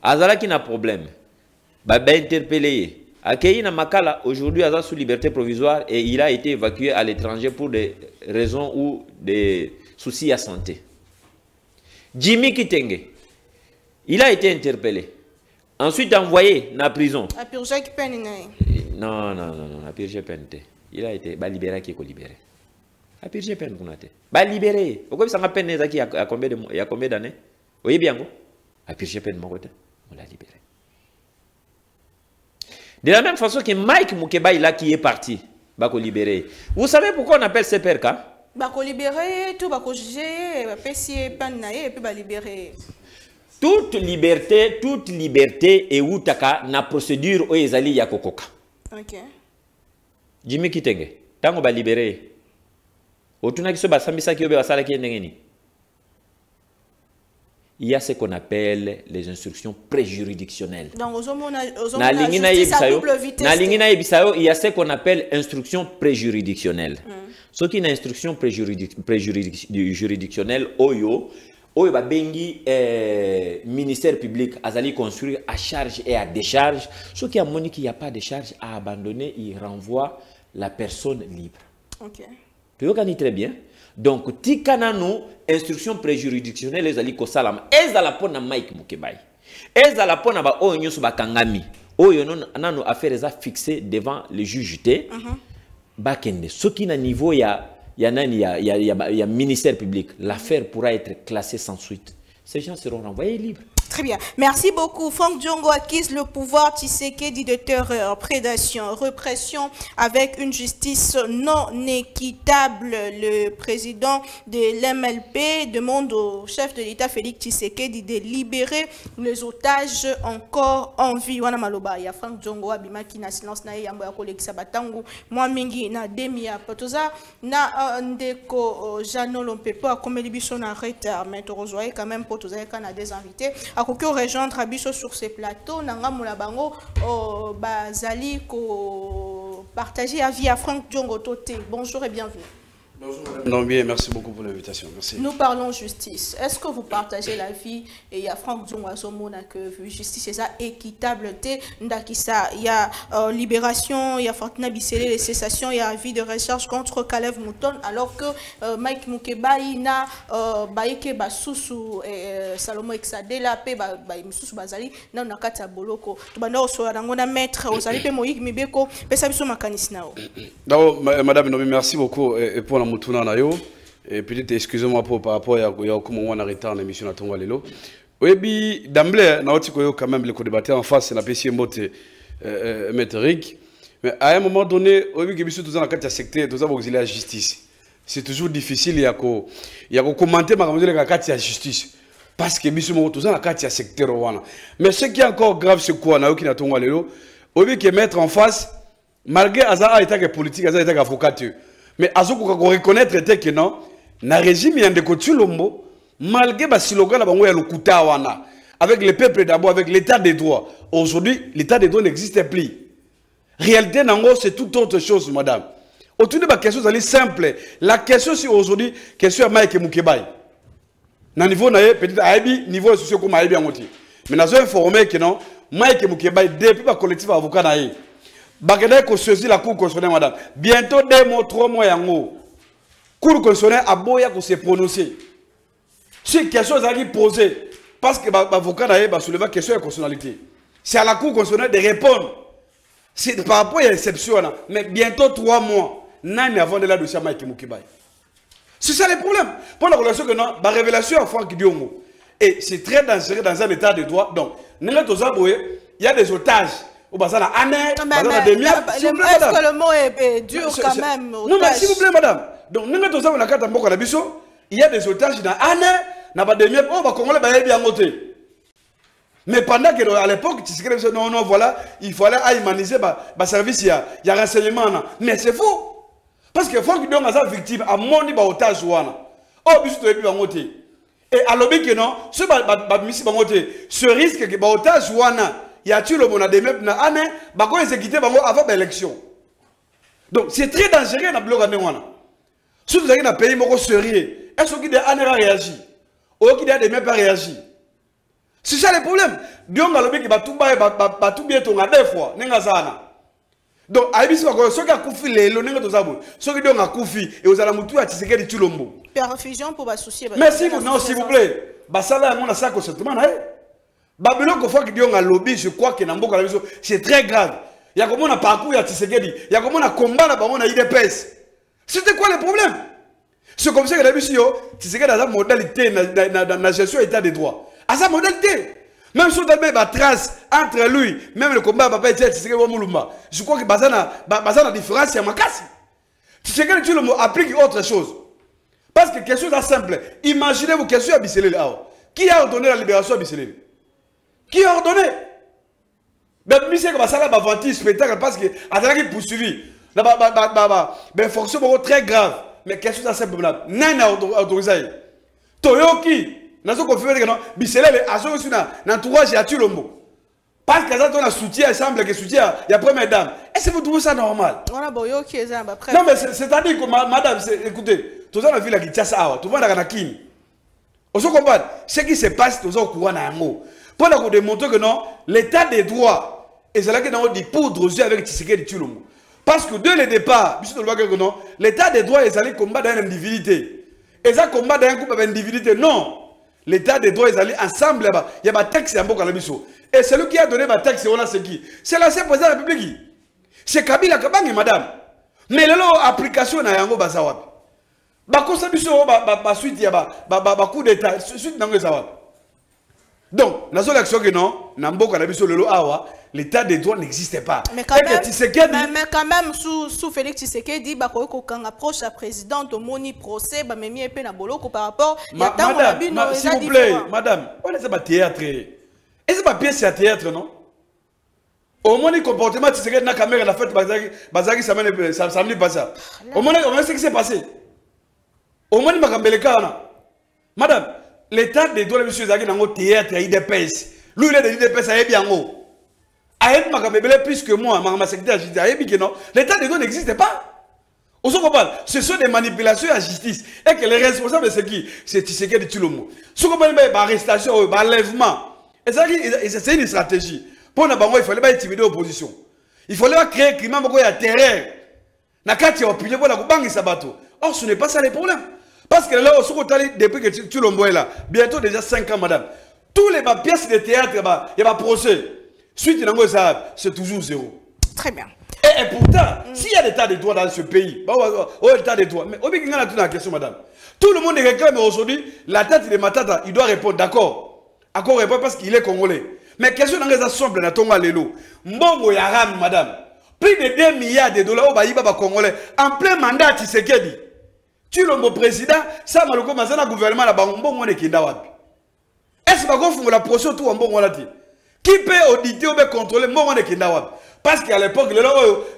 Azala qui n'a problème. Baba interpellé. Akeina Makala, aujourd'hui, Aza sous liberté provisoire et il a été évacué à l'étranger pour des raisons ou des soucis à santé. Jimmy Kitenge, il a été interpellé. Ensuite envoyé dans la prison. A purgé peine. Non, non, non, non, a purgé peine. Il a été bah, libéré qui est libéré. A purgé peine qu'on a été. Bah libéré. Pourquoi ça m'a peine il y a combien d'années? Vous voyez bien quoi? A purgé peine mon côté. On l'a libéré. De la même façon que Mike Mukeba il a qui est parti. Bah qu'on libéré. Vous savez pourquoi on appelle ces percs? Bah qu'on libéré, tout bah qu'on jugé, bah pessier peine naie et puis bah libéré. Toute liberté, toute liberté et outaka na procédure o ezali ya kokoka. OK. Jimmy Kitenge, tango ba libéré. Otuna kiso ba sambisa ki obe basala ki ndengeni. Il y a ce qu'on appelle les instructions préjuridictionnelles. Donc ozomona ozomona na lingina yebisayo, na lingina yebisayo, il y a ce qu'on appelle instructions préjuridictionnelles. Ce qui est une instruction préjuridictionnelle oyo Oyo ba bengi eh, ministère public azali construire à charge et à décharge. Ceux qui a moni qu'il n'y a pas de charge à abandonner, il renvoie la personne libre. OK. Tu vois très bien. Donc tikanano instruction préjuridictionnelle ezali ko salam. Ezala pona Mike Mukebai. Ezala pona ba o nyoso ba kangami. Oyo non nano affaire eza fixée devant le juge T. Mhm. Ba kende ceux qui na niveau ya Il y a un ministère public. L'affaire pourra être classée sans suite. Ces gens seront renvoyés libres. Très bien. Merci beaucoup. Frank Diongo acquise le pouvoir. Tshisekedi de terreur, prédation, répression avec une justice non équitable. Le président de l'M L P demande au chef de l'État, Félix Tshisekedi, de libérer les otages encore en vie. Wana maloba ya Frank Diongo abimaki na silence na yambo ya kolekisa batangu mwa mingi na demi ya patoza na ndeko Jeannot Lompempe akomeli biso na retard mais tozoya quand même pour tozoya kana des invités. Akoko rejoindre Abisso sur ces plateaux, nanga mula bango bazali ko partager avis à Frank Diongo Toté. Bonjour et bienvenue. Bonjour madame Nambi, merci beaucoup pour l'invitation. Merci. Nous parlons justice. Est-ce que vous partagez l'avis et il y a Frank Diongo Azomona que justice est équitable té ndakisa, il y a libération, il y a Fortuna Bissélé les cessations, il y a avis de recherche contre Kalev Mutondo alors que euh, Mike Mukebai na euh, baike basusu euh, Salomon Exadela pe ba, ba misusu bazali na na kata boloko. To bando so ngona maître ozali pe moyik mibeko pe sa biso makanisi nao. D'abord madame Nambi, merci beaucoup et, et pour et peut-être excusez-moi pour par rapport à comment on a arrêté en émission à Tongalelo. Oui, bien d'emblée, nous avons quand même le co-débatté en face, c'est la P C Motte Métrique. Mais à un moment donné, on a vu que nous sommes dans le secteur, nous avons la justice. C'est toujours difficile, il y a qu'on commenter, mais il y a la justice. Parce que nous sommes dans le secteur. Mais ce qui est encore grave, c'est quoi? Nous avons Tongalelo, on a vu que mettre en face, malgré Azara est politique, Azara est avocat. Mais Azoko reconnaître que non, na régime yande ko Tshilombo malgré ba slogan na bango ya lokuta wana avec le peuple d'abord, avec l'état des droits. Aujourd'hui, l'état des droits n'existe plus. Réalité nango c'est toute autre chose, madame. Autour de la question, c'est simple. La question c'est aujourd'hui, question à Mike Mukebai. Na niveau na peut-être aibi niveau socio comme aibi angoti. Mais nous avons informé que non, Mike Mukebai depuis le collectif avocat na ye. Bagada ko saisi la cour constitutionnelle, madame. Bientôt deux mois, trois mois yango. Cour constitutionnelle a boya ko se prononcer. Si question est posée, parce que l'avocat a soulevé la question de constitutionnalité. C'est à la Cour constitutionnelle de répondre. C'est par rapport à l'exception, mais bientôt trois mois, nous avons de la dossier à Mike Mukebai. C'est ça le problème. Pour la relation que non, la révélation à Frank Diongo. Et c'est très dangereux dans un état de droit. Donc, nous avons il y a des otages. Au bas de la A N E R, au bas de la demi-heure. Est-ce que le mot est dur quand même? Non, mais s'il vous plaît, madame. Donc, nous avons la carte à Moko Labisso. Il y a des otages dans A N E R. Mais pendant qu'à l'époque, non, non, voilà, il fallait humaniser le service, il y a renseignement. Mais c'est faux. Parce que Franck Diongo est victime, à mon otage. Et à l'objet que non, ce risque que l'otage, il y a tué le monde à des meufs, il est exécuté avant l'élection. Donc c'est très dangereux dans le blog. Si vous avez un pays sérieux, est-ce qu'il y a des réagi? Ou qu'il y a des mêmes pas réagi? C'est ça le problème. Diongo a dit qu'il va tout bien tourner deux fois. Donc, il y a des gens qui ont fait les gens, ceux qui ont fait et aux alamoutou à Tshisekedi Tshilombo. Perfusion pour associer. Mais si vous non, s'il vous plaît, Bassala mon ça consentement. Babylon qu'on fait que Diongo a lobby, je crois que Namboka la c'est très grave. Il y a comment on a parcours à Tshisekedi, il y a comment on a combat là-bas on a I D P S. C'était quoi le problème? C'est comme ça que d'habitude, tu sais qu'il y a une modalité dans la gestion de l'état des droits. À sa modalité. Même si on a une trace entre lui, même le combat, je crois que la différence, c'est ma casse. Tu sais que tu appliques autre chose. Parce que la question est simple. Imaginez-vous question à Bisséli. Qui a ordonné la libération à Bisséli? Qui a ordonné? Mais le ministre a vanté le spectacle parce qu'il a poursuivi. Mais forcément, très grave. Mais qu'est-ce que ça c'est problème? Nani a autorisé? Toyoki, n'a pas confirmé que non. Bisséle, à son entourage, il a tué le mot. Parce que ça donne un soutien, il semble que soutien, il y a première dame. Est-ce que vous trouvez ça normal? Non, mais c'est-à-dire que madame, écoutez, tout ça on a vu la Kinshasa, tout le monde a la Kim. On se comprend. Ce qui se passe, tout ça au courant d'un mot. Pour qu'on démontre que non, l'état des droits, et c'est là que nous avons dit poudre aux yeux avec Tshisekedi tue le mot. Parce que dès le départ, l'état des droits est allé combattre dans l'individuité. Et ça combat dans un groupe avec l'individuité. Non. L'état des droits est allé ensemble là-bas. Il y a un texte en Bokalabiso. Et celui qui a donné un texte, on a c'est qui? C'est l'ancien président de la République. C'est Kabila Kabange, madame. Mais l'application est en Bokalabiso. La constitution, la suite, il y a un coup d'état. Suite dans le Zawab. Donc, dans l'action que non, dans Bokalabiso, le Awa. L'état des droits n'existait pas. Mais quand, même, Tshisekedi... mais, mais quand même, sous, sous Félix Tshisekedi, il quand approche la présidente au moni procès, il y a un peu par rapport à la ma, s'il vous plaît, madame, on est pas théâtre. Est-ce pas pièce à théâtre, non? Au moins, le comportement de Tshisekedi dans la caméra, la fête, Bazaki, ça ne dit pas ça. Au moins, on sait ce qui s'est passé. Au moins, madame, l'état des droits, monsieur Zaki, dans le théâtre, il dépense. Lui, il a dit dépense, il est bien haut. Aïe, ma caméra, plus que moi, ma secrétaire, j'ai dit, aïe, que non, l'état des droits n'existe pas. On se comprend, ce sont des manipulations à justice. Et que les responsables, c'est qui? C'est Tshisekedi Tshilombo. Ce qu'on parle, c'est arrestation, enlèvement. Et ça, c'est une stratégie. Pour nous, il fallait pas intimider l'opposition. Il fallait pas créer un crime, il y a terreur. Dans quatre opinions, il y a un bang et sabato. Or, ce n'est pas ça le problème. Parce que là, on se comprend, depuis que Tshilombo est là, bientôt déjà cinq ans, madame, tous les pièces de théâtre, il y a un procès. Suite, c'est toujours zéro. Très bien. Et, et pourtant, mm. s'il y a l'état de droit dans ce pays, bah, bah, bah, oh, l'état de droit, mais on a tout la question, madame. Tout le monde réclame aujourd'hui, la tête de Matata, il doit répondre, d'accord. D'accord, répondre parce qu'il est congolais. Mais question dans les assemblées, dans ton alélo, Mbongo Yaram, madame, plus de deux milliards de dollars, au Baïba congolais, en plein mandat, Tshisekedi. Tu le mot président, ça, maloko, mais ça, le gouvernement, là-bas, Mbongo est Kindawad. Est-ce que la procédure, tout en Mbongo là-dessus? Qui peut auditer ou peut contrôler mon monde qui n'a pas? Parce qu'à l'époque,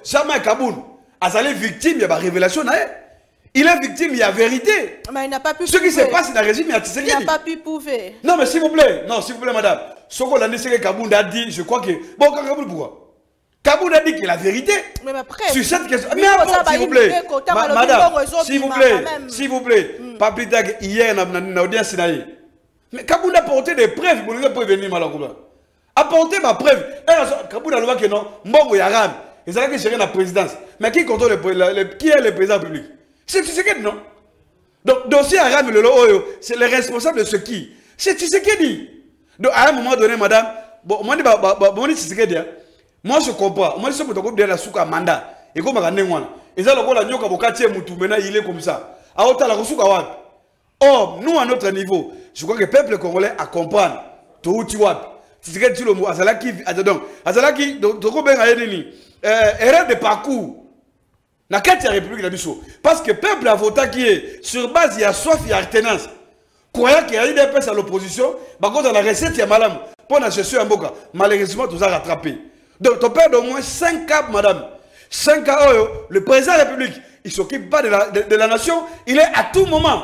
Jean-Marc Kabund, a salé victime, il y a une révélation. Il est victime, il y a vérité. Mais il n'a pas pu Ce prouver. qui se passe dans le régime, il a Tshisekedi. Il n'a pas pu prouver. Non, mais s'il vous plaît, non, s'il vous plaît, madame. Ce que l'A N E R Kabund a dit, je crois que. Bon, Kabund, pourquoi Kabund a dit qu'il a vérité. Mais après. Sur cette question. Mais avant, s'il vous plaît. Ma, madame, s'il vous plaît, s'il vous plaît. Mm. Pas plus tard qu'hier, on a une audience. Mais Kabund a porté des preuves pour nous prévenir, malheureusement. Apportez ma preuve. Kabund a dit que non, Mbongo Yaram. Ils allaient gérer la présidence. Mais qui contrôle le, qui est le président public? C'est Tshisekedi, non? Donc, dossier Aram Lelo Oyo, c'est le responsable de ce qui? C'est Tshisekedi. Donc, à un moment donné, madame, bon, moi, je suis Tshisekedi, moi, je comprends. Moi, je suis pour le groupe de la Souka Manda. Et comme je suis ils ont le groupe de la Katié Moutou, maintenant, il est comme ça. Alors, tu as la Souka Wap. Or, nous, à notre niveau, je crois que le peuple congolais a compris. Tu as dit, Tshisekedi, tu as dit, Azalaki, Azalaki, tu as erreur de parcours. La carte de la République d'Abisso. Parce que le peuple a voté qui est sur base, il y a soif, il y a alternance. Croyant qu'il y a eu des personnes à l'opposition, par contre, dans la recette, il y a madame. Pour la gestion, malheureusement, tout ça rattrapé. Donc, on perd au moins cinq cas, madame. cinq cas, le président de la République, il ne s'occupe pas de la, de, de la nation, il est à tout moment.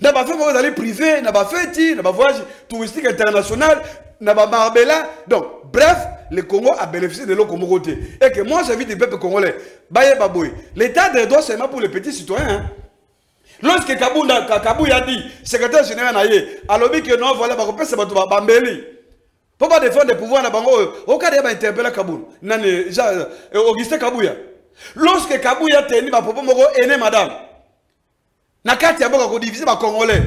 Dans ma fête, vous allez privé, dans ma fête, dans ma voyage touristique international, dans ma marbella. Donc, bref. Le Congo a bénéficié de l'eau comme côté. Et que moi, j'invite le peuple congolais. L'état des droits, c'est seulement pour les petits citoyens. Hein? Lorsque Kabund a dit, secrétaire général, a lobby que non, voilà, c'est pas Bambéli. Pour pas défendre le pouvoir, au cas où il interpellé Kabund. Augustin Kabouya. Lorsque Kabouya a tenu ma propos, il est madame. Dans le cas où il divisé par Congolais,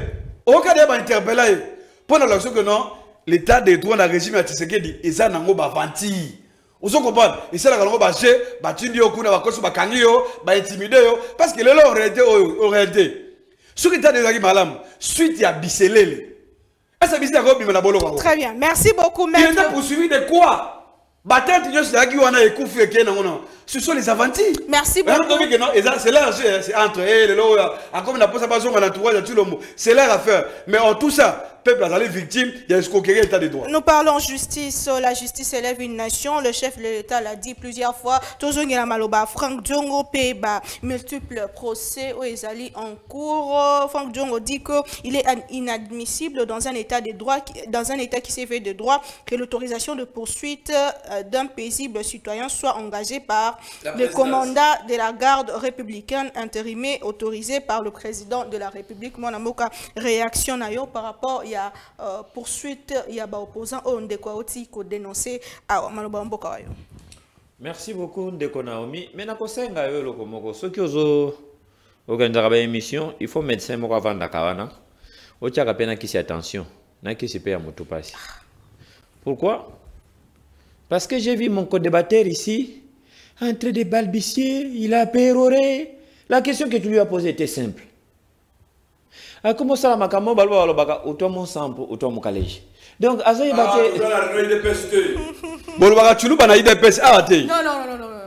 au cas où il interpellé, pour la que non, l'état des droits dans le régime à Tshisekedi, ils ont vanti. Vous comprenez? Ils ont vanti, ils ont vanti, ils ont intimidé. Parce que là, en réalité, en réalité, ce qui est des amis, madame, suite à Bisselé. Est-ce que Bisselé a commis la bolo? Très bien, merci beaucoup, maître. Il était poursuivi de quoi? Ce sont les avantis. Merci beaucoup. C'est leur affaire. C'est entre C'est leur affaire. Mais en tout ça, peuple a les victimes, il y a escroquerie l'état des droits. Nous parlons justice. La justice élève une nation. Le chef de l'État l'a dit plusieurs fois. Toujours il a maloba. Frank Diongo Pays-Bas. Multiples procès où ils allaient en cours. Frank Diongo dit qu'il est inadmissible dans un état des droits, dans un état qui s'est fait de droit, que l'autorisation de poursuite d'un paisible citoyen soit engagée par le commandant de la garde républicaine intérimée autorisé par le président de la République. Mon amoka réaction ayo par rapport il y a poursuite il y a ba opposant on décoati ko dénoncer à maloba mboka ayo. Merci beaucoup ndeko Naomi. Mais na kosenga yo lokomoko soki ozo organiser ba émission, il faut médecin moko avanda kawana. Otiaka pena kisi attention na kisi pe ya moto passe. Pourquoi? Parce que j'ai vu mon co-débatteur ici en train de balbutier, il a péroré. La question que tu lui as posée était simple. Comment ça, la cambo balba balba, ou toi mon sample, ou toi mon collège. Donc, à ça il va te. Non, non, non, non, non.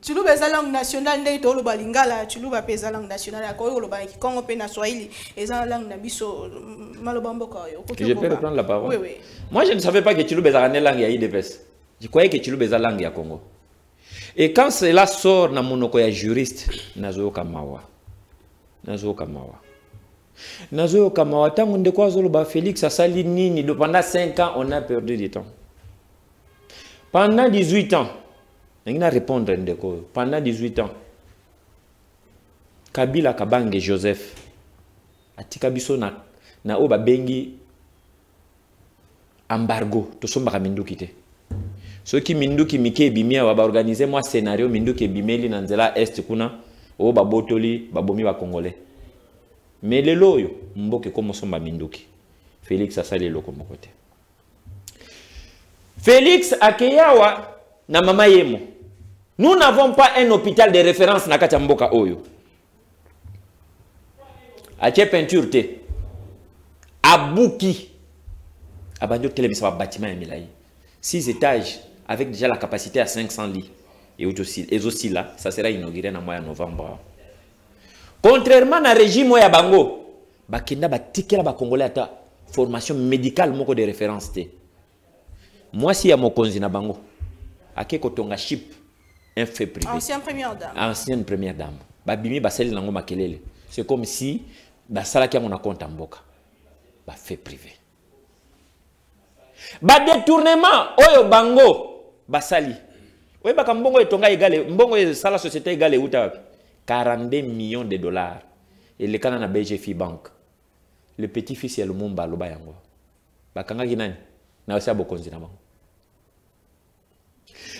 Tu loues la langue nationale, tu loues la lingala, tu loues la langue nationale, tu loues la Congo Pénaswahili, et la langue nabiso malobambo. Je peux reprendre la parole. Oui, oui. Moi, je ne savais pas que tu loues la langue à I D P S. Je croyais que tu loues la langue à Congo. Et quand cela sort dans mon juriste, nazo kamawa, nazo kamawa, nazo kamawa. Tant qu'on découvre Zoloba Félix à Salini, pendant cinq ans, on a perdu du temps. Pendant dix-huit ans, on a répondre ndeko. Pendant dix-huit ans, Kabila Kabange Joseph, atikabiso na na oba bengi embargo, tout somba kamindu kite. Ceux qui minduki mike bimia va organiser moi scénario minduki bimeli nanzela est kuna o babotoli babomi ba congolais mais le loyo mboke comme son ba minduki Félix asali loko mokote Félix akeyawa na mama yemo. Nous n'avons pas un hôpital de référence na kati mboka oyo atie peinture te abuki abando telebisa ba bâtiment ya milai six étages avec déjà la capacité à cinq cents lits. Et aussi là, ça sera inauguré en mois de novembre. Contrairement au régime où il y a Bango, il y a des Congolais qui ont une formation médicale de référence. Moi, si il y a mon conseil à Bango, il y a un chip, un fait privé. Ancienne première dame. Ancienne première dame. Il y a des gens qui ont C'est comme si basala qui a mon compte en boka, bah fait privé. Bah détournement oyo bango basali. Oui bah quand bongo et tonga égale, bongo et sala société égale et outa quarante-deux millions de dollars. Et le canana B G F I Bank. Le petit fils est le monde baloba yango. Bah kanga ginani na osia bokonzi na bango.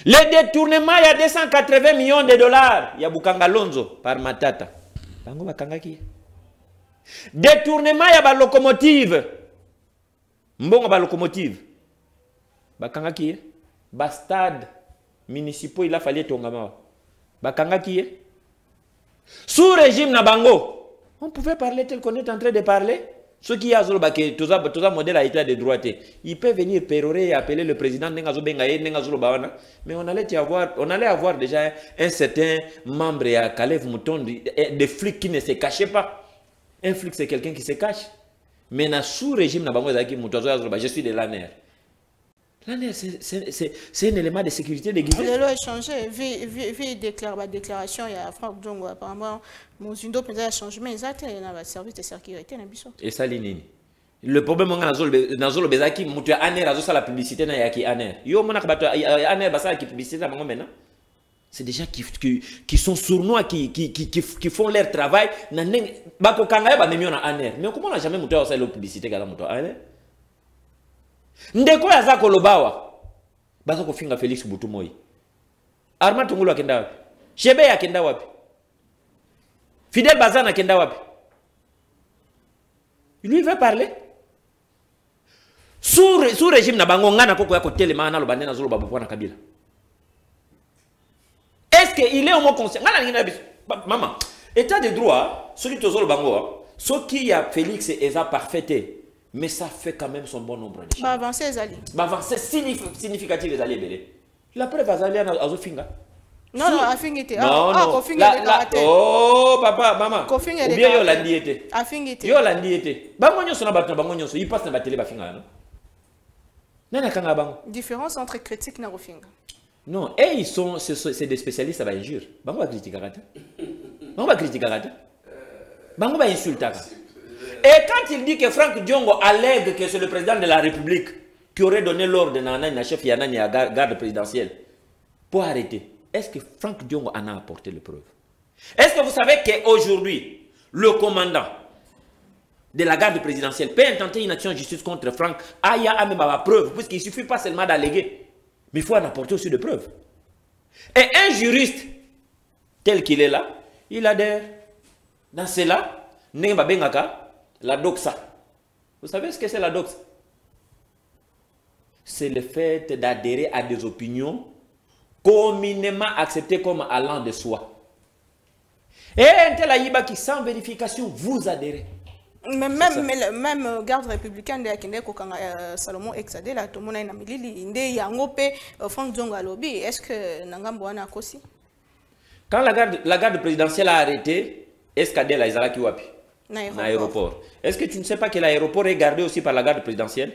Le détournement, il y a deux cent quatre-vingts millions de dollars. Il y a Bukanga Lonzo par Matata. Bango bakanga ki. Détournement, il y a ba locomotive. Mbongo ba locomotive. Bakanga ki. Ba stade municipaux, il a fallu tongama. Bakanga ki. Sous régime na bango. On pouvait parler tel qu'on est en train de parler. Ceux qui ont un modèle à l'état de droite, ils peuvent venir pérorer et appeler le président, mais on allait, avoir, on allait avoir déjà un certain membre à Kalev Mutondo, des flics qui ne se cachaient pas. Un flic, c'est quelqu'un qui se cache. Mais dans sous-régime, je suis de l'A N E R. L'A N E R, c'est un élément de sécurité déguisé. Le loi a changé. Vu la déclaration, il y a Frank Diongo, apparemment, mon Zindo peut être changé, mais il y a un service de sécurité. Et ça, l'inini. Le problème, c'est dans le Bézaki, il y a un air, la publicité, il y a un air. Il y a un air, il y a publicité, maintenant. C'est des gens qui, qui, qui sont sournois, qui, qui, qui, qui font leur travail. Mais comment on n'a jamais monté la publicité? Ndeko ya zako lobawa bazo kofinga Félix Butumoi Armand Tungulu akenda wapi? Shebe akenda wapi? Fidel Bazana akenda wapi? Lui veut parler. Sous sous régime na bango ngana koko yako telema na lobande na zolo babu pona kabila. Est-ce que il est au moins conscient? Ngana ngina biso. Maman, état de droit, ceux qui tozolo bango, ceux qui ya Félix et Eza parfaité. Mais ça fait quand même son bon nombre de choses. Avancer les alliés. Avancer significatif les alliés. La preuve, les alliés à Zofinga. Non, non, à Fingité. Non, non. Oh, papa, maman. Ou bien Yolandi était. À Fingité. Yolandi était. Bangonyo sont abattus, Bangonyo sont. Ils passent dans la télé, Bafinga. Non, non, non. Différence entre critiques et Rofinga. Non, et ils sont, c'est des spécialistes à la injure. Bango va critiquer Rata. Bango va critiquer Rata. Bango va insulter. Et quand il dit que Frank Diongo allègue que c'est le président de la République qui aurait donné l'ordre à la chef Yanani à la garde présidentielle pour arrêter, est-ce que Frank Diongo en a apporté les preuves? Est-ce que vous savez qu'aujourd'hui, le commandant de la garde présidentielle peut intenter une action de justice contre Frank? Ah, il y a même la preuve, puisqu'il ne suffit pas seulement d'alléguer, mais il faut en apporter aussi des preuves. Et un juriste tel qu'il est là, il adhère dans cela, Nema Bengaka. La doxa. Vous savez ce que c'est la doxa? C'est le fait d'adhérer à des opinions communément acceptées comme allant de soi. Et un tel aïba qui sans vérification vous adhérez. Mais même, mais même garde républicain de Akende Kokanga Salomon Exadé la Tomona Namilili Inde Yangope Frank Diongo Alobi, est-ce que Nangambo ana kosi? Quand la garde la garde présidentielle a arrêté Escadé la Izala Kiwapi. L'aéroport. Est-ce que tu ne sais pas que l'aéroport est gardé aussi par la garde présidentielle?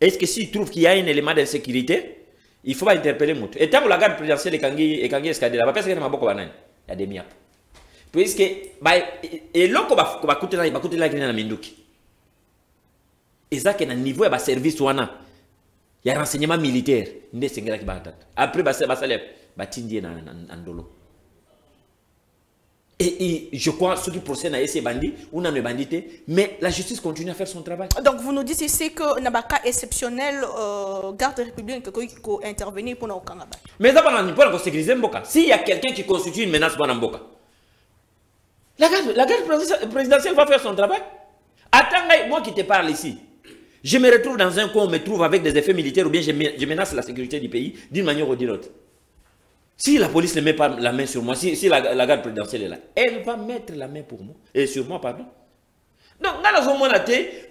Est-ce que s'il trouve qu'il y a un élément d'insécurité, il faut pas interpeller Moutou? Et tant que la garde présidentielle est Kangi et Kangi Escadé, là, parce qu'il y a des miapes. Puisque, et l'eau qu'on va coûter là, il va coûter là, il y a un mindouki. Et ça, qu'il y a un niveau de service où il y a un renseignement militaire. Après, il y a un tindien en dolo. Et, et je crois ceux qui procèdent à ces bandits ou non les bandits, mais la justice continue à faire son travail. Donc vous nous dites ici que Nabaka exceptionnel euh, garde républicaine qui peut intervenir pour Nabaka. Mais d'abord on ne peut pas sécuriser Mboka. S'il y a quelqu'un qui constitue une menace pour Mboka, la garde, la garde présidentielle va faire son travail. Attends, moi qui te parle ici, je me retrouve dans un coin où on me trouve avec des effets militaires ou bien je, me, je menace la sécurité du pays d'une manière ou d'une autre. Si la police ne met pas la main sur moi, si, si la, la garde présidentielle est là, elle va mettre la main pour moi, et sur moi, pardon. Donc,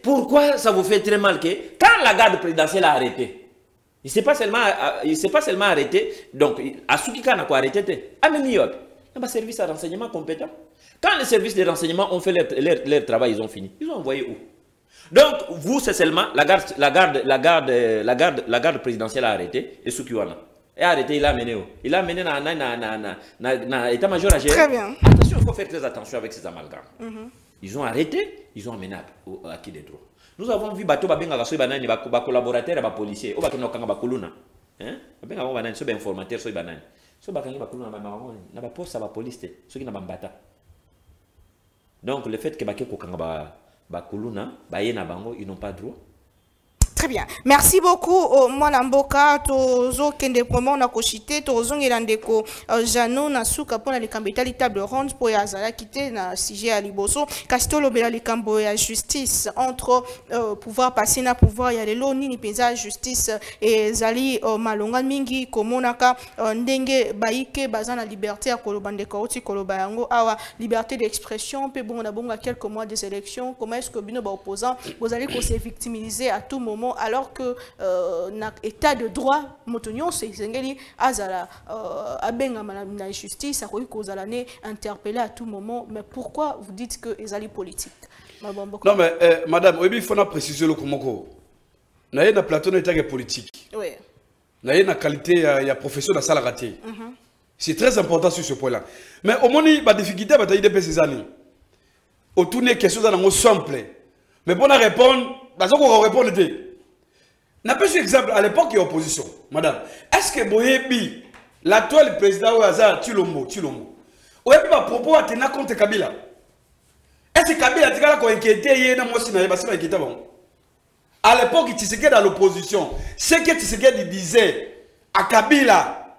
pourquoi ça vous fait très mal que quand la garde présidentielle a arrêté, il ne s'est pas seulement, seulement arrêté, donc, à Soukika n'a pas arrêté, à Méniop, il y a un service de renseignement compétent. Quand les services de renseignement ont fait leur, leur, leur travail, ils ont fini. Ils ont envoyé où? Donc, vous, c'est seulement la garde, la, garde, la, garde, la, garde, la garde présidentielle a arrêté, et Soukiwana. Et arrêtez, il a mené où? Il a mené dans l'état-major à gérer. Très bien. Attention, il faut faire très attention avec ces amalgames. Mm-hmm. Ils ont arrêté, ils ont amené à, à qui des droits. Nous avons vu bateau babenga gaso banani ba collaborateur ba policier, oba kona kanga ba kuluna. Hein? Babenga ba banani so ba informateur so banani. So ba kanga ba kuluna ba mama na ba poste ba police te, so ki na ba mbata. Donc le fait que ba keko kanga ba ba kuluna, ba yena bango, ils n'ont pas droit. Très bien. Merci beaucoup Mwalamboka tozo kende comment na koshité tozo ngelandeko Jeannot nasuka pona likambeta li table ronde po ya zala kité na sujet ya liboso Toro Lobel likambo ya justice entre pouvoir passer na pouvoir ya lelo nini penza justice ezali malonga mingi komonaka ndenge baike bazana liberté ya kolobandeko oti koloba yango awa liberté d'expression pe bon na bonga quelques mois des élections comment est-ce que bino ba opposant vous allez se victimiser à tout moment alors que l'état euh, de droit motonyon c'est zengeli azala abenga madame la justice a koyi kozala né interpellé à tout moment mais pourquoi vous dites que ezali politique non mais euh, madame oui il faut na préciser le komoko na yé na plateau na état politique oui na yé na qualité ya, ya profession na sala raté mm-hmm. C'est très important sur ce point là mais au moni ba difficulté ba tayi de ces années au tourner question ça na simple mais pour na répondre ba zo ko répondre n'a pas exemple à l'époque il y a opposition, madame. Est-ce que Boyebi, l'actuel président Ouaza, tu l'ombo, tu l'ombo. Boyebi va propos à tenir compte Kabila. Est-ce que Kabila t'es là qu'on inquiète hier dans moi si n'avait pas si inquiété bon. À l'époque il Tshisekedi dans l'opposition, ce que Tshisekedi disait à Kabila,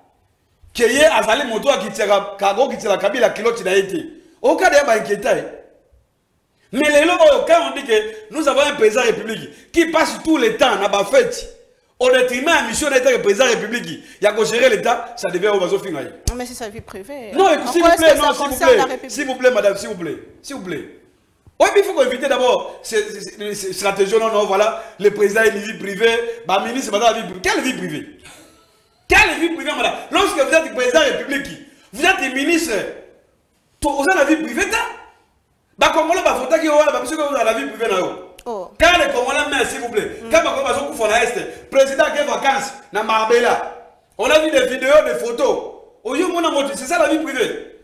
que hier Azali Moto a quitté la Kago quitté la Kabila qui l'autre n'a été. Aucun des pas inquiété. Mais les lois, quand on dit que nous avons un président de la République qui passe tout le temps à la fête, au détriment à la mission d'être le président de la République, il y a qu'on gérer l'État, ça devient au vaso final. Non, mais c'est sa vie privée. Non, s'il vous plaît, non, s'il vous plaît. S'il vous plaît, madame, s'il vous plaît. S'il vous plaît. Oui, mais il faut qu'on évite d'abord ces stratégies. Non, non, voilà, le président a une vie privée, ma ministre, madame, la vie privée. Quelle vie privée? Quelle vie privée, madame? Lorsque vous êtes président de la République, vous êtes ministre, vous avez la vie privée, bah comment va voter qui aura la parce que vous avez la vie privée là-haut. Car les Congolais même s'il vous plaît. Quand on va se couvrir l'est, président qui est vacances, na Marbella. On a vu des vidéos, des photos. Au lieu mon amour, c'est ça la vie privée.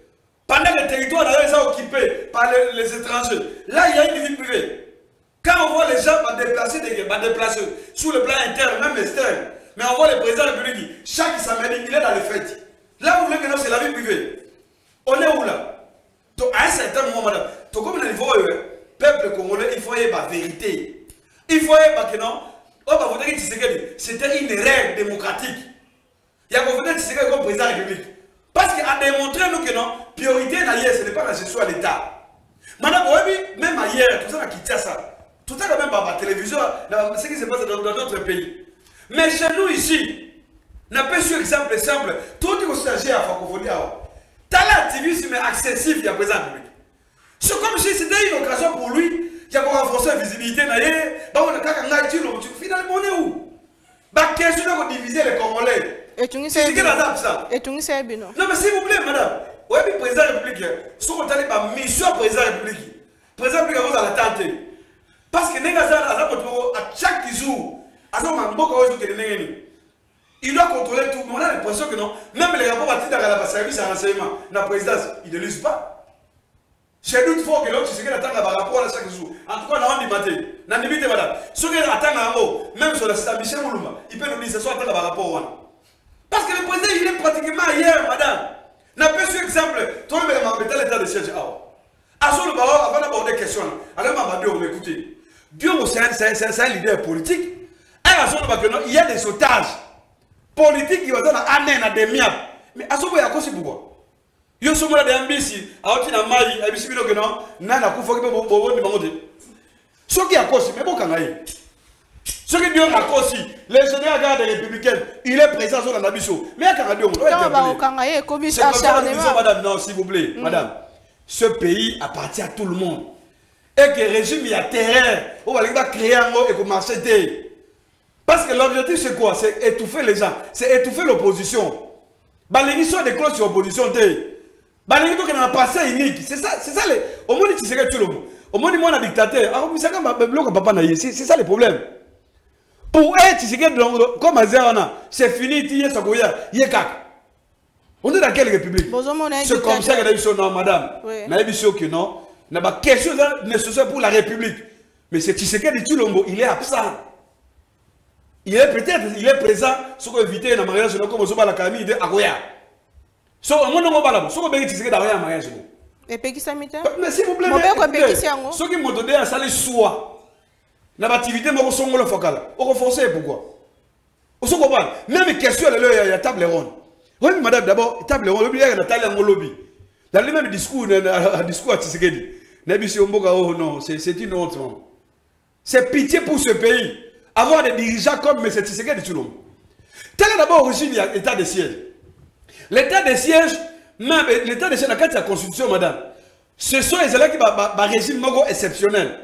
Pendant que le territoire d'ailleurs est occupé par les, les étrangers, là il y a une vie privée. Quand on voit les gens va déplacer, va déplacer sur le plan interne même externe, mais on voit le président de la République chaque samedi il est dans les fêtes. Là vous voulez que non c'est la vie privée. On est où là? Donc à un certain moment madame. Donc comme le peuple congolais, il faut y avoir la vérité. Il faut y avoir que non, c'était une règle démocratique. Il y a qu'on Tshisekedi comme président de la République. Parce qu'il a démontré nous que non, priorité d'ailleurs, ce n'est pas la gestion à l'État. Madame Oebi, même ailleurs, tout ça a quitté ça. Tout ça quand même par la télévision, ce qui se passe dans d'autres pays. Mais chez nous ici, n'a pas su exemple simple, tout est considéré à Francophonie. T'as l'activisme excessif il y a président de la République. C'est comme si c'était une occasion pour lui, il y a renforcé la visibilité, finalement on est où? Bah qu'est-ce qu'on diviser les Congolais? Et tu nous sais ça? Et tu nous sais bien. Non mais s'il vous plaît madame, oui mais président de la République, si on allait par mission président de la République, président de la République va la tenter. Parce que à chaque jour, à il doit contrôler tout le monde, on a l'impression que non, même les rapports à titre de service à renseignement, la présidence, ils ne lisent pas. Chez nous, il faut que l'autre se attend par rapport à chaque jour. En tout cas, on a débatté. On a débatté, madame. Ceux qui attendent à haut, même sur la station Michel Moulouma, ils peuvent nous dire ce soir par rapport à parce que le président, il est pratiquement ailleurs, madame. N'a pas su exemple, toi, mais on mettait l'état de siège à haut. À ce moment avant d'aborder la question, alors, madame, on m'écoutez. Dieu, c'est un leader politique. À ce moment il y a des otages politiques qui vont dans l'année, dans des miens. Mais à ce moment il y a quoi c'est pourquoi? Il y a souvent des ambitions, il y a des mailles, il y a des ambitions, il y a des ambitions, il y a des ambitions. Ce qui est à cause, mais bon, quand même. Ce qui est à cause, les généraux des républicains, il est présent sur l'ambition. Mais il y a quand même. C'est comme ça, madame, non, s'il vous plaît, madame. Ce pays appartient à tout le monde. Et que le régime, il y a terrain. On va créer un mot et commencer à aider. Parce que l'objectif, c'est quoi? C'est étouffer les gens, c'est étouffer l'opposition. L'émission des clauses sur l'opposition, a passé unique. C'est ça, c'est ça les. Au moins tu sais tout le monde. Au moins moi dictateur. C'est ça le problème. Pour être, comme Azéana, c'est fini, il y a Sakoya, il y a Kak. On est dans quelle république? C'est comme ça qu'elle a eu son nom, madame. Elle a eu son nom. La question est nécessaire pour la république. Mais c'est Tshisekedi Tshilombo, il est absent. Il est peut-être, il est présent, sauf qu'on évite dans le mariage, comme on se bat la Camille de Aroya. Sauf qu'on ne va pas là-bas, sauf qu'on peut Tshisekedi d'Aroya en mariage. Et Péki Samita? Mais s'il vous plaît, ceux qui m'ont donné à saler soi. La activité, moi, on le focal. On renforce pourquoi? On se comprend. Même question, il y a table ronde. Oui, madame, d'abord, table ronde, il y a un lobby. Dans le même discours, un discours à Tshisekedi. C'est une honte. C'est pitié pour ce pays. Avoir des dirigeants comme M. Tshisekedi Tshilombo. Tel est d'abord origine l'état de siège. L'état de siège, même l'état de siège, la carte de la constitution, madame. Ce sont les élèves qui ont un régime exceptionnel.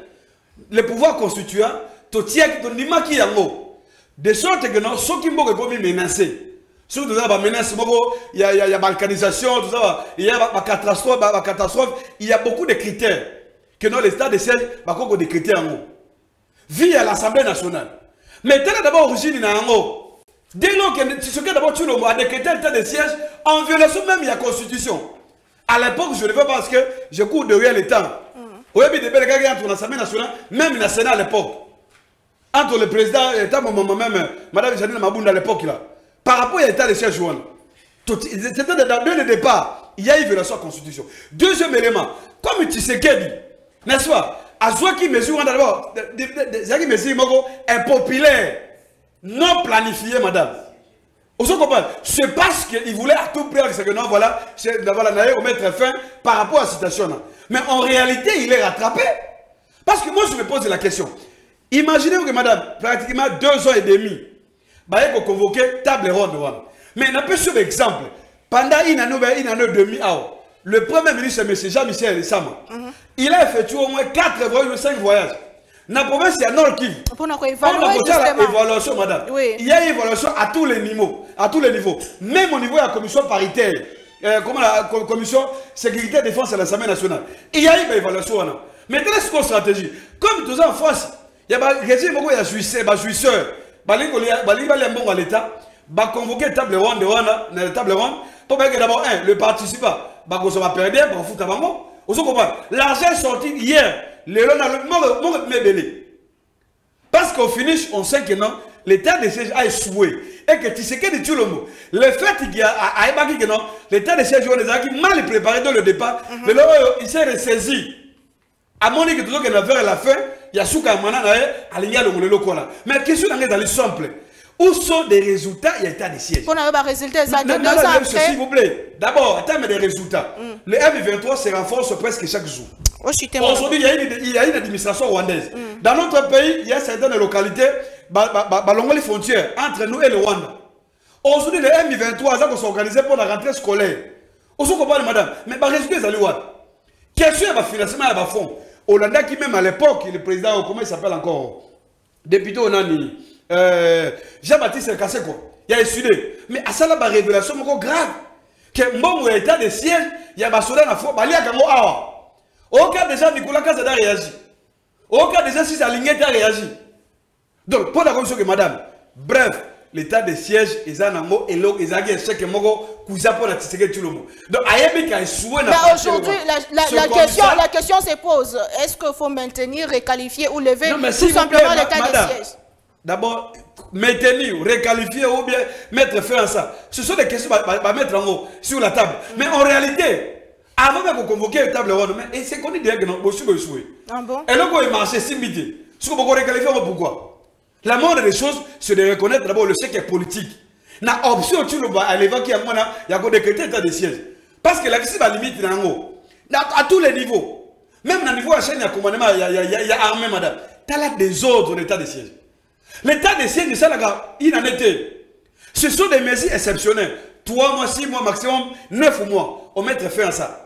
Le pouvoir constituant, tout tiers qui n'a pas yango. De sorte que non, ceux qui m'ont été menacés, ceux qui ont menacé, il y a balkanisation, il y a catastrophe, il y a beaucoup de critères. Que non, l'état de siège, il y a des critères. Via l'Assemblée nationale. Mais tel est d'abord origine dans Ango. Dès lors que Tshisekedi d'abord Tshilombo a décrété le temps de siège en violation même de la Constitution. À l'époque, je ne veux pas parce que je cours derrière le temps. Vous avez des belles guerres entre l'Assemblée nationale, même le Sénat à l'époque. Entre le président et l'État, moi-même, Mme Jeannot Lompempe à l'époque, là. Par rapport à l'état de siège, c'était dès le départ, il y a eu violation de la Constitution. Deuxième élément, comme Tshisekedi, n'est-ce pas? À ceux qui mesurent d'abord, ceux qui mesurent impopulaire, non planifié, madame. Vous comprenez? C'est parce qu'ils voulaient à tout prix, c'est que non, voilà, c'est d'avoir la on mettre fin par rapport à la situation. Mais en réalité, il est rattrapé. Parce que moi, je me pose la question. Imaginez que madame, pratiquement deux ans et demi, bah, il faut convoquer table ronde. Mais on a plus sur l'exemple. Pendant une année, une année et demie, le premier ministre, M. Jean-Michel Sama, il a effectué au moins quatre voyages, cinq voyages. Dans la province, il y a Nord-Kivu. On a l'évaluation, madame. Oui. Il y a évaluation à tous les niveaux. À tous les niveaux. Même au niveau de la commission paritaire, euh, comment la commission sécurité et défense à l'Assemblée nationale. Il y a une évaluation. Mais quelle est la stratégie? Comme tout ça en France, il y a des régimes où il y a des juisseurs, des juisseurs, à l'État, convoquer table ronde, table ronde, pour que d'abord, un, le participant, ça va perdre, on va foutre avant moi. Vous comprenez? L'argent est sorti hier. Les gens ont été parce qu'au finish, on sait que non, l'état de siège a échoué. Et que Tshisekedi Tshilombo, le fait qu'il y a à Ebaki que non, l'état de siège, on les a mal préparés dans le départ. Mais là, il s'est ressaisi. À mon avis, que la vers la fin, il y a Souka Mana, il y a le Lokola. Mais la question est dans le simple. Où sont des résultats? Il y a l'état de siège. On a des résultats, s'il vous plaît. D'abord, en termes de résultats, mm. le M vingt-trois se renforce presque chaque jour. Oh, aujourd'hui, il, il y a une administration rwandaise. Mm. Dans notre pays, il y a certaines localités, bah, bah, bah, bah, longues les frontières entre nous et le Rwanda. Aujourd'hui, le M vingt-trois a s'organisé pour la rentrée scolaire. On se comprend, madame. Mais les bah, résultats, ils allaient où? Question de financement et de fonds. Hollanda, qui même à l'époque, le président, comment il s'appelle encore? Député Onani. Euh, Jean-Baptiste Kasseko, il y a étudié. Mais à ça, la révélation est grave. Que mon état de siège, il y a un soldat à fond, il y a un aucun déjà Nicolas Kazada réagit. Aucun déjà si ça lignait a réagi. Donc, pour la commission que madame, bref, l'état de siège, ils en ont et l'autre, ils ont un chèque mogo, cousin pour la Tshisekedi Tshilombo. Donc, Ayemi a échoué dans la aujourd'hui, la question se pose. Est-ce qu'il faut maintenir, requalifier ou lever tout simplement l'état de siège? D'abord, maintenir, requalifier ou bien mettre fin à ça. Ce sont des questions à mettre en haut, sur la table. Mm. Mais en réalité, avant de vous convoquer une table ronde, mais c'est qu'on dit que non, je suis pas échoué. Et là, quand il marchait, c'est midi. Ce qu'on peut requalifier, pourquoi? La moindre des choses, c'est de reconnaître d'abord le siècle politique. La option, tu le vois, à l'évent qui a moins, il y a qu'on décrété l'état de siège. Parce que la question va limiter en haut. À tous les niveaux. Même au niveau de la chaîne, il y a commandement, il y a armée, madame. Tu as là des ordres de l'état de siège. L'état de siège, il en était. Ce sont des mesures exceptionnelles. trois mois, six mois, maximum neuf mois. On mettre fin à ça.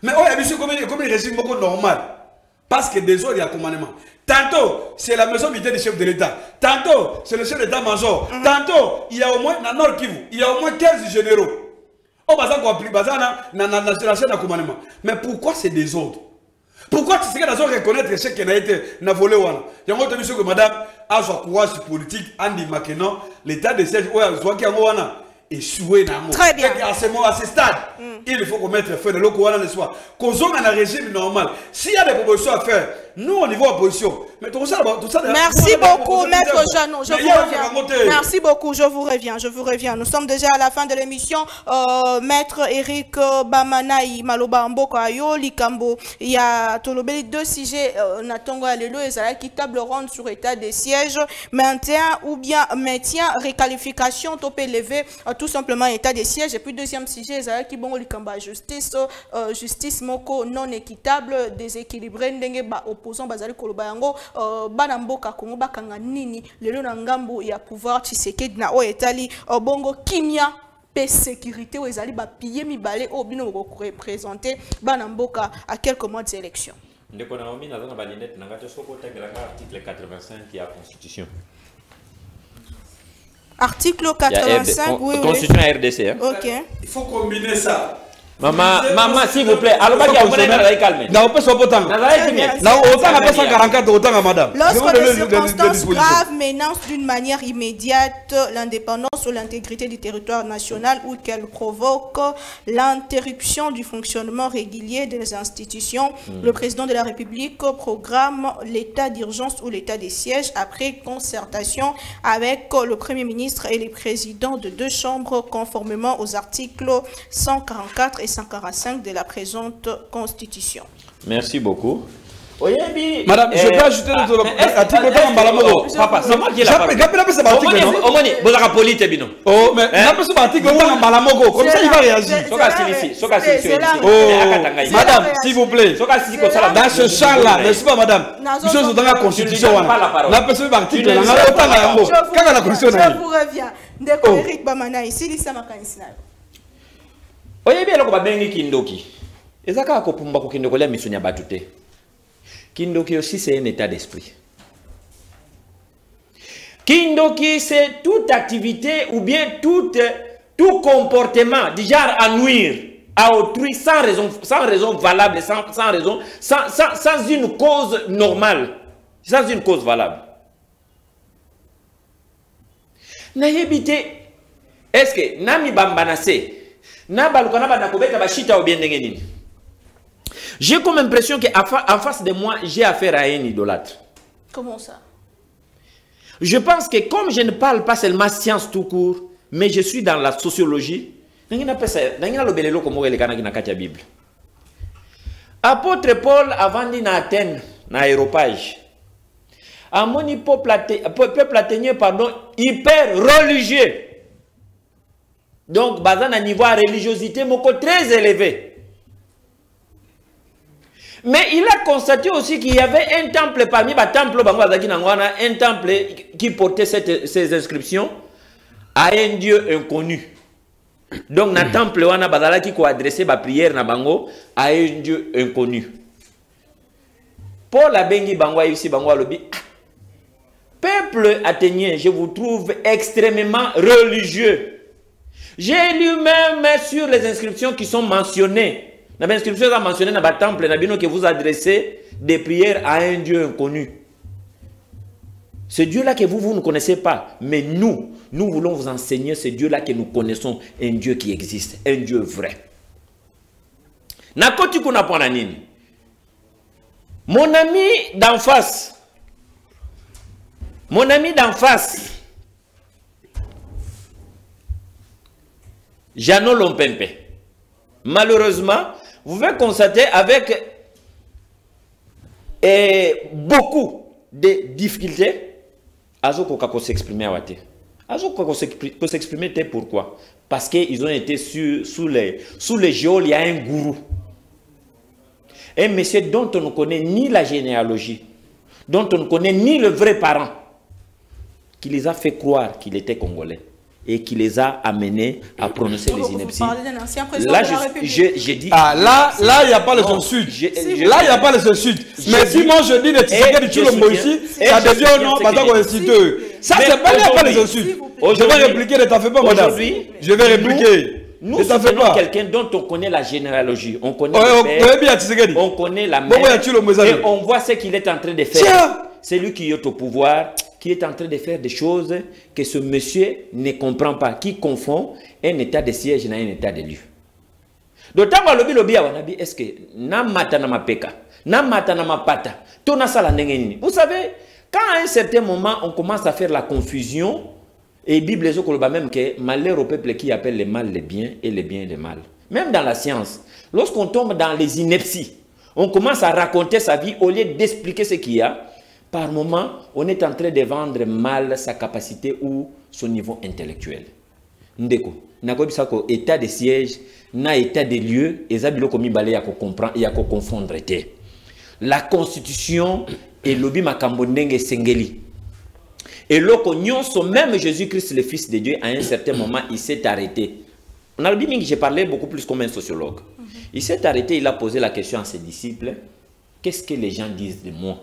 Mais on a vu comme un régime beaucoup normal. Parce que des autres, il y a commandement. Tantôt, c'est la maison militaire du chef de l'État. Tantôt, c'est le chef d'État-major. Mm-hmm. Tantôt, il y a au moins, dans le Nord Kivu, il y a au moins quinze généraux. On va compris, dans la chaîne de commandement. Mais pourquoi c'est des autres? Pourquoi tu sais que les gens reconnaissent que ce qui a été volé? Il y a un autre monsieur que madame. à son courage politique, Andy Makenon, l'état de siège, ouais, Zouakiangouana, échoué dans le monde. Très bien. Et à ce moment, à ce stade, mm. il faut qu'on mette le feu de l'eau le soir. Qu'on soit dans un régime normal. S'il y a des propositions à faire, nous, au niveau opposition. Mais tout ça, tout ça, merci beaucoup, Maître Jeannot. Je vous reviens. Merci beaucoup, je vous reviens, je vous reviens. Nous sommes déjà à la fin de l'émission. Euh, Maître Eric Bamana, I Maloba Mboko Ayo, Likambo, il y a Tolobeli, deux sujets, euh, Natongo Alelo et Zala qui table ronde sur état des sièges, maintien ou bien maintien, réqualification, topé levé, euh, tout simplement état des sièges. Et puis deuxième sujet, Zala qui bon Likamba, justice, euh, justice moko non équitable, déséquilibré, ndenge ba opposant Bazali Kolobayango. Banamboka Kongo bakanga nini lelo na ngambo ya pouvoir Tshisekedi na o etali bongo kimia pe sécurité o ezali ba piller mibale o bino ko représenter banamboka à quelques mois des élections ndeko Naomi na zana balinette na ngata soko tangela ka article quatre-vingt-cinq ya constitution article quatre-vingt-cinq oui constitution R D C. OK, il faut combiner ça. Maman, maman, s'il vous plaît, alors qu'il y a un sommet, calmez. Non, on peut s'en botter. Non, autant après cent quarante-quatre, autant à madame. Lorsque les circonstances graves menacent d'une manière immédiate l'indépendance ou l'intégrité du territoire national ou qu'elle provoque l'interruption du fonctionnement régulier des institutions, hmm. le président de la République programme l'état d'urgence ou l'état des sièges après concertation avec le Premier ministre et les présidents de deux chambres conformément aux articles cent quarante-quatre et cent quarante-cinq de la présente Constitution. Merci beaucoup. Madame, je peux ajouter notre article de Papa, c'est moi qui l'ai article. Oh, mais article de comme ça il va réagir. Madame, s'il vous plaît. Dans ce champ-là, n'est-ce pas, madame? Chose dans la Constitution. Je vous reviens. Dès que Eric Bamana ici, il Oye bien, alors qu'on va bien Kindoki. Et ça, quand on va Kindoki, mais on a Kindoki aussi, c'est un état d'esprit. Kindoki, c'est toute activité ou bien tout, tout comportement du genre à nuire à autrui sans raison, sans raison valable, sans, sans raison, sans, sans, sans une cause normale, sans une cause valable. N'ayébité, est-ce que Nami Bambanase? J'ai comme impression qu'en face de moi, j'ai affaire à un idolâtre. Comment ça? Je pense que comme je ne parle pas seulement science tout court, mais je suis dans la sociologie, apôtre Paul avant d'y à Athènes, dans l'aéropage, à mon peuple athénien, pardon, hyper religieux. Donc, basé à niveau de religiosité, moko très élevé. Mais il a constaté aussi qu'il y avait un temple parmi les temples, un temple qui portait cette, ces inscriptions à un dieu inconnu. Donc, dans le temple, on a adressé la prière à un dieu inconnu. Paul a bengi bangwa ici, bangwa lobi. Peuple athénien, je vous trouve extrêmement religieux. J'ai lu même sur les inscriptions qui sont mentionnées. Dans les inscriptions qui sont mentionnées dans le temple, que vous adressez des prières à un Dieu inconnu. Ce Dieu-là que vous, vous ne connaissez pas. Mais nous, nous voulons vous enseigner ce Dieu-là que nous connaissons. Un Dieu qui existe, un Dieu vrai. Mon ami d'en face, mon ami d'en face, Jeannot Lompempe. Malheureusement, vous pouvez constater avec eh, beaucoup de difficultés, Azokokako s'exprimer à Wate. Azokokako s'exprimer, pourquoi? Parce qu'ils ont été sur, sous les, sous les geôles, il y a un gourou. Un monsieur dont on ne connaît ni la généalogie, dont on ne connaît ni le vrai parent, qui les a fait croire qu'il était congolais. Et qui les a amenés à prononcer donc, les inepties. Là, je, je, je dis... Ah, là, là, il n'y a pas le sud. Je, si je, là, il n'y a pas le sud. Mais si moi, je dis les Tshisekedi du Tshilombo ici, ça devient un nom, par exemple, ça, c'est pas là, il n'y a pas le sud. Je vais répliquer, ne t'en fais pas, madame. Je vais répliquer. Nous, nous sommes quelqu'un dont on connaît la généalogie. On connaît le père, on connaît la mère. Et on voit ce qu'il est en train de faire. C'est lui qui est au pouvoir. qu'il est en train de faire des choses que ce monsieur ne comprend pas, qui confond un état de siège et un état de lieu. D'autant que le lobby est-ce que na mata na mapeka, na mata na mapata, tout na sala nengeni. Vous savez, quand à un certain moment on commence à faire la confusion, et Bible les autres même que malheur au peuple qui appelle le mal le bien et le bien le mal. Même dans la science, lorsqu'on tombe dans les inepties, on commence à raconter sa vie au lieu d'expliquer ce qu'il y a. Par moment, on est en train de vendre mal sa capacité ou son niveau intellectuel. Ndeko, nakobisa ko état de siège, na état de lieu, ezabilo komi balé ya ko comprendre ya ko confondre té. La constitution et lobi makambo ndenge sengeli. Et loko nyonso même Jésus-Christ le fils de Dieu à un certain moment il s'est arrêté. On a dit que j'ai parlé beaucoup plus comme un sociologue. Il s'est arrêté, il a posé la question à ses disciples, qu'est-ce que les gens disent de moi?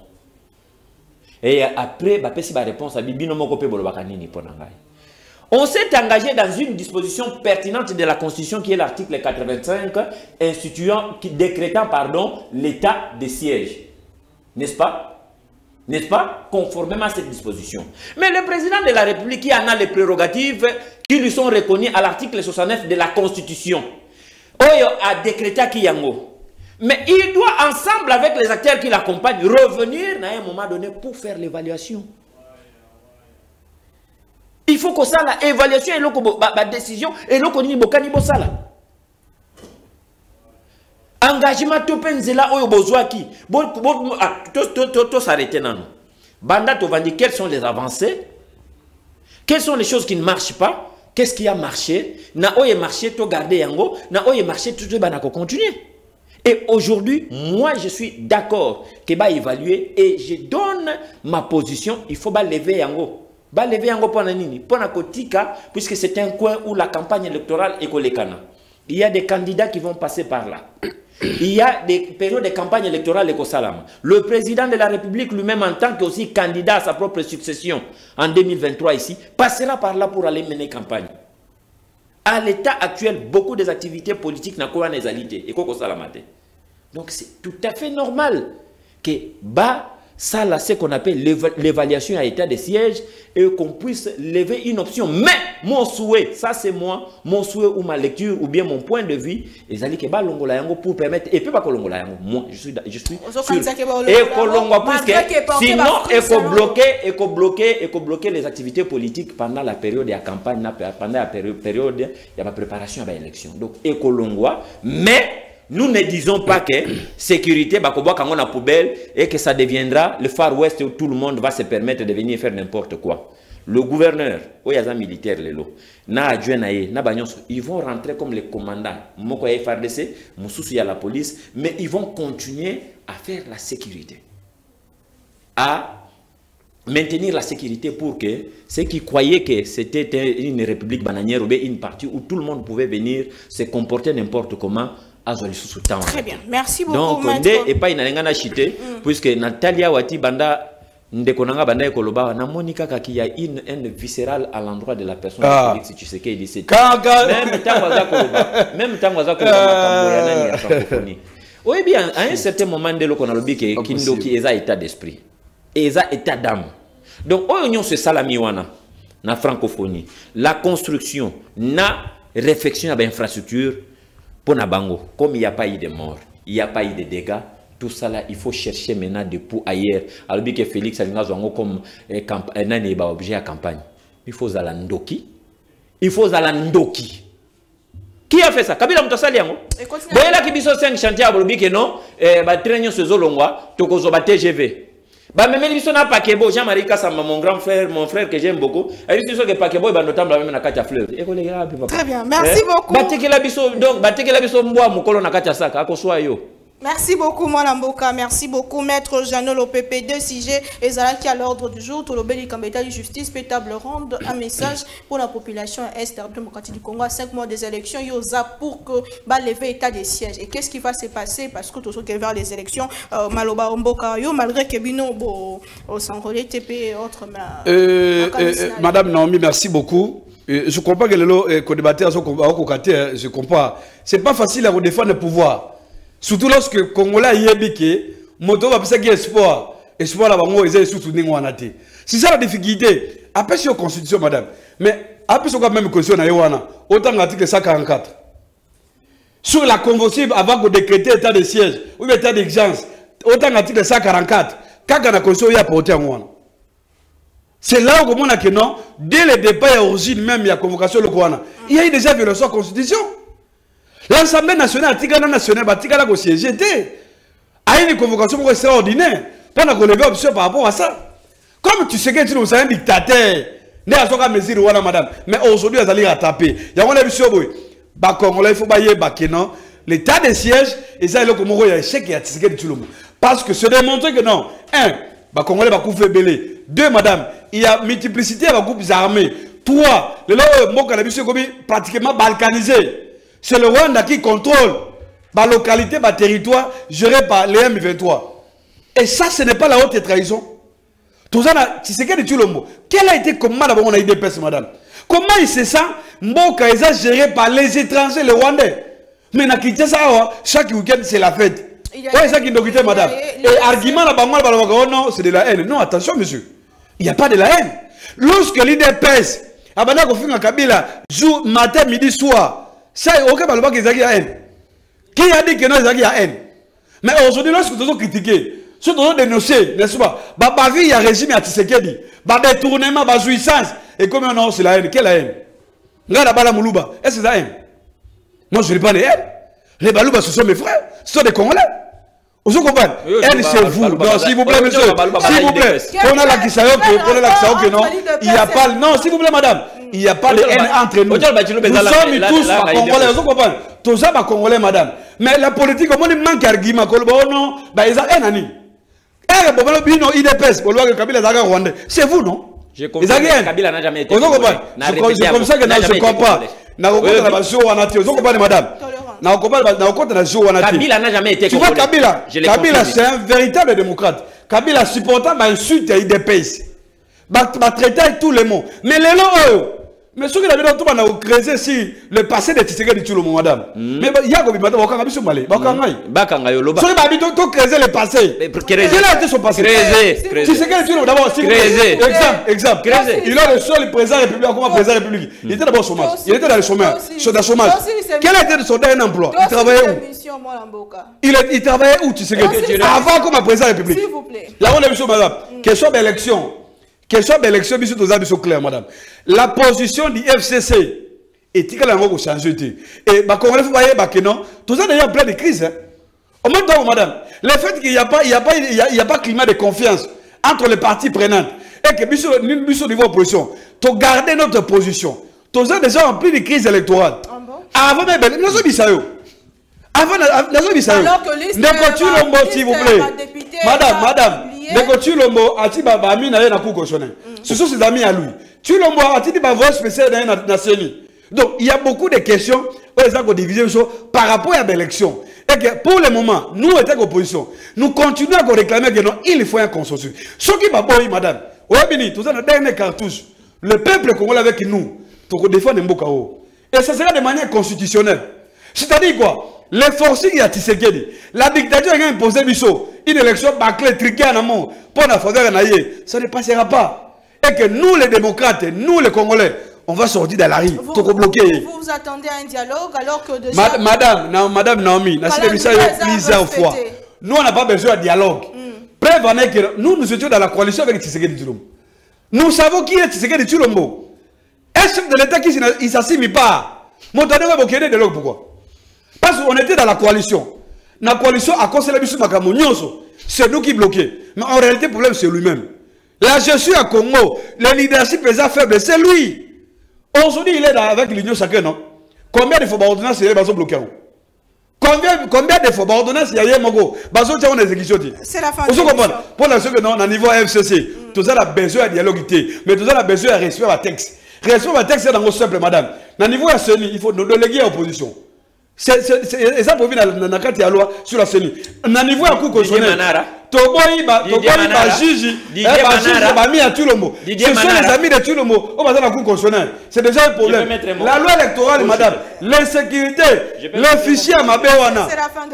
Et après, la réponse à Bibi, on s'est engagé dans une disposition pertinente de la Constitution qui est l'article quatre-vingt-cinq, instituant, qui, décrétant pardon, l'état de siège. N'est-ce pas? N'est-ce pas? Conformément à cette disposition. Mais le président de la République qui en a les prérogatives qui lui sont reconnues à l'article soixante-neuf de la Constitution, Oyo a décrété Kiyango. Mais il doit, ensemble avec les acteurs qui l'accompagnent, revenir à un moment donné pour faire l'évaluation. Il faut que ça, l'évaluation et la décision, et la engagement, tout le quelles sont les avancées, quelles sont les choses qui ne marchent pas. Qu'est-ce qui a marché? Na oye marché, to garder yango. Na oye marché, tout le banako continuer. Et aujourd'hui, moi je suis d'accord que ba évaluer et je donne ma position. Il faut ba lever yango. Ba lever yango pona nini? Pona kotika, puisque c'est un coin où la campagne électorale est kolekana. Il y a des candidats qui vont passer par là. Il y a des périodes de campagne électorale et kosalama. Le président de la République lui-même en tant que aussi candidat à sa propre succession en deux mille vingt-trois ici, passera par là pour aller mener campagne. À l'état actuel, beaucoup des activités politiques n'ont pas les alités et kosalama. Donc c'est tout à fait normal que bah, ça là c'est qu'on appelle l'évaluation à état de siège et qu'on puisse lever une option. Mais mon souhait, ça c'est moi, mon souhait ou ma lecture ou bien mon point de vue, les alliés qui balongent la yango pour permettre et puis pas colongo la yango. Moi, je suis, je suis sûr. Et colongo parce que sinon, et qu'on bloque, et qu'on bloque, et qu'on bloque les activités politiques pendant la période de la campagne, pendant la période de la préparation à l'élection. Donc, et colongo, mais nous ne disons pas que sécurité, bah, qu'on a poubelle et que ça deviendra le Far West où tout le monde va se permettre de venir faire n'importe quoi. Le gouverneur, Oyaza militaire, na ils vont rentrer comme les commandants. Moko ya F R D C, Moussous ya la police, mais ils vont continuer à faire la sécurité. À maintenir la sécurité pour que ceux qui croyaient que c'était une république bananière ou bien une partie où tout le monde pouvait venir se comporter n'importe comment. Très bien, merci beaucoup. Donc, et pas inalengana chité, puisque Natalia Wati Banda Ndekonanga Banda Ekoloba, na Monika Kaki y a une haine viscérale à l'endroit de la personne. Si tu sais qu'il dit même Tangwaza Koloba, même Tangwaza Koloba, francophonie. Oui, bien, à un certain moment de l'okonolobi que Kindoki eza état d'esprit, eza état d'âme. Donc, au union se salamiwana, na francophonie, la construction, na réflexion à l'infrastructure. Comme il n'y a pas eu de mort, il n'y a pas eu de dégâts, tout ça là, il faut chercher maintenant de pour ailleurs. Alors que Félix a comme un objet à campagne. Il faut Zalandoki. Il faut Zalandoki. Qui a fait ça? Kabila Moutasaliango. Voyez là qui biso cinq chantiers à Bolobi que non, traînons ce Zolongwa, Tokozo T G V. Bah même les biso na Pakebo, Jean-Marie Kassama, mon grand frère, mon frère que j'aime beaucoup. Et ils disent que Pakebo, bah notamment même na Katia Fleuve. Très bien, merci beaucoup. Donc, battez la biso mboa mukolo na Katia Saka, akoswa yo. Merci beaucoup, Mwana Mboka. Merci beaucoup, Maître Jeannot Lompempe. Deux sujets, et Zalaki à l'ordre du jour. Toro Lobel Kambeta de justice, pétable ronde, un message pour la population est de la République démocratique du Congo à cinq mois des élections. Yosa pour que bah lever état des sièges. Et qu'est-ce qui va se passer parce que tout ce qui est vers les élections, euh, Maloba Mboka, yo malgré que Bino bon, sans relais T P et autres. Ma, euh, euh, euh, Madame Naomi, merci beaucoup. Euh, je comprends que le lot est débatté à son cocaté. Je comprends. C'est pas facile à vous défendre le pouvoir. Surtout lorsque Congolais yebike, moto va penser qu'il y a espoir. Et ce voilà, ils ont soutenu en athée. Si ça la difficulté, après sur la Constitution, madame, mais après sur la même Constitution, autant l'article cent quarante-quatre. Sur la Convention, avant de décréter état de siège ou état d'exigence, autant l'article cent quarante-quatre, quand la Constitution est apportée en Rwanda. C'est là où on a que non, dès le départ, il y a origine même, il y a convocation le Rwanda. Il y a eu déjà violation de la Constitution. L'Assemblée nationale, l'article national, l'article national, l'article a une convocation extraordinaire. Pour qu'on lève l'option par rapport à ça. Comme tu sais que tu es un dictateur, il y a madame. Mais aujourd'hui, ils allaient rattraper. Il y a une option. Bah Congolais, il faut bailler non. L'état de siège, et ça, il y a échec et il y a parce que c'est démontré que non. Un, bah Congolais, bah couvre belé. Deux, madame, il y a multiplicité de groupes armés. Trois, le mot est pratiquement balkanisé. C'est le Rwanda qui contrôle la localité, le territoire géré par les M vingt-trois. Et ça, ce n'est pas la haute trahison. Tout ça, tu sais quel est le mot. Quel a été comment on a eu des personnes, madame? Comment il se sent Mboka est géré par les étrangers, les Rwandais? Mais na Kinshasa, chaque week-end, c'est la fête. C'est ça qui nous quitte, madame. Et l'argument, c'est de la haine. Non, attention, monsieur. Il n'y a pas de la haine. Lorsque l'idée pèse, abana confine en Kabila, jour, matin, midi, soir. Ça, il n'y a aucun parlement qui a la haine. Qui a dit que non, il y a la haine? Mais aujourd'hui, lorsque nous avons critiqué, nous avons dénoncé, n'est-ce pas? Il y a un régime à Tshisekedi, un détournement, une jouissance. Et comme on a, c'est la haine. Quelle est la haine? Regarde là-bas, la Moulouba. Est-ce que c'est la haine? Moi, je ne dis pas de haine. Les Balouba, ce sont mes frères. Ce sont des Congolais. Vous comprenez? Elle, c'est vous. Non, s'il vous plaît, monsieur. S'il vous plaît. Prenez la Kisayoke, prenez la Kisayoke, non. Il n'y a pas. Non, s'il vous plaît, madame. Il n'y a pas de haine entre nous. Nous sommes tous Congolais. Vous comprenez? Tous ça, Congolais, madame. Mais la politique, on manque d'arguments. Non, ils ont haine. C'est vous, non? Je comprends. Kabila n'a jamais été. Vous comprenez? C'est comme ça que je ne comprends pas. Vous comprenez, madame? Kabila n'a jamais été. Tu vois Kabila, Kabila c'est un véritable démocrate. Kabila supportant m'insulte et il dépasse. Il traite avec tous les mots. Mais les lois, mais ceux qui l'avaient tout on a creusé si le passé de Tshisekedi tout le monde, madame. Mais il y a combien de temps, on a mis sur Malé. Ceux qui habitent tout creusé le passé. Quel a été son passé? Creusé. Tshisekedi tout le monde d'abord. Exemple, exemple. Il a reçu le président de la République, comment président de la République. Il était d'abord au chômage. Il était dans le chômage. Quel a été son dernier emploi? Il travaillait où? Il travaillait où Tshisekedi? Avant comme président de la République. S'il vous plaît. Là on a mis sur madame. Question d'élection. Question d'élection, monsieur Tozabi, c'est clair, madame. La position du F C C est qu'elle a encore changé. Et bah, Congolais, vous voyez, bah, que non, tout ça d'ailleurs plein de crises. Hein. Au même temps, madame, le fait qu'il n'y a pas, il y a pas, il y a, il y a pas climat de confiance entre les parties prenantes et que monsieur, monsieur niveau opposition, tu gardes notre position. Tout ça déjà en plus de crise électorale. Avant même, nous sommes ça. Avant, nous sommes ça. Ne continue le mot, s'il vous plaît, madame, madame. Mais quand tu l'ombo, tu vas amener à la cour. Ce sont ses amis à lui. Tu l'ombo, tu vas voir spécial dans la série. Donc, il y a beaucoup de questions où ils ont divisé par rapport à l'élection. Et que pour le moment, nous, en tant qu'opposition, nous continuons à réclamer que non, il faut un consensus. Ce qui va pas, madame, au Béni, tout ça, la dernière cartouche, le peuple congolais avec nous, pour défendre Mbokao. Et ça sera de manière constitutionnelle. C'est-à-dire quoi? Les forcing à Tshisekedi, la dictature a imposé Bissot, une élection bâclée, triquée en amont, pour la faveur en aïe, ça ne passera pas. Et que nous les démocrates, nous les Congolais, on va sortir de la rue, tout bloqué. Vous vous attendez à un dialogue alors que de Ma, Madame, na, Madame Naomi, na, si de ça, plusieurs fois. Nous on n'a pas besoin de dialogue. Mm. Preuve que nous nous étions dans la coalition avec Tshisekedi Tshilombo. Nous savons qui est Tshisekedi Tshilombo. Un chef de l'État qui ne s'assimile pas. Montandé va bloquer des dialogues pourquoi? Parce qu'on était dans la coalition. Dans la coalition, à cause de la mission c'est nous qui bloquons. Mais en réalité, le problème, c'est lui-même. La gestion à Congo, le leadership est faible, c'est lui. Aujourd'hui, il est dans, avec l'Union chacun, non? Combien de fois d'ordonnances il y a des bloqués? Combien, combien de fois d'ordonnances il y a des Mongo? C'est la fin de la pour la que non, au niveau F C C, mm. Tout ça a besoin de dialoguer. Mais tout ça a besoin de respect à texte. Respect à texte, c'est dans le simple, madame. Au niveau S N I, il faut nous déléguer à l'opposition. Et ça provient de la carte de la loi sur la C E N I. On a niveau à coup constitutionnel. Toboï, Jiji, Jiji, Bami à Tulombo. Ce sont les amis de Tulombo. On va dans la cour constitutionnelle. C'est déjà un problème. La loi électorale, madame, l'insécurité, le fichier à Mabéwana.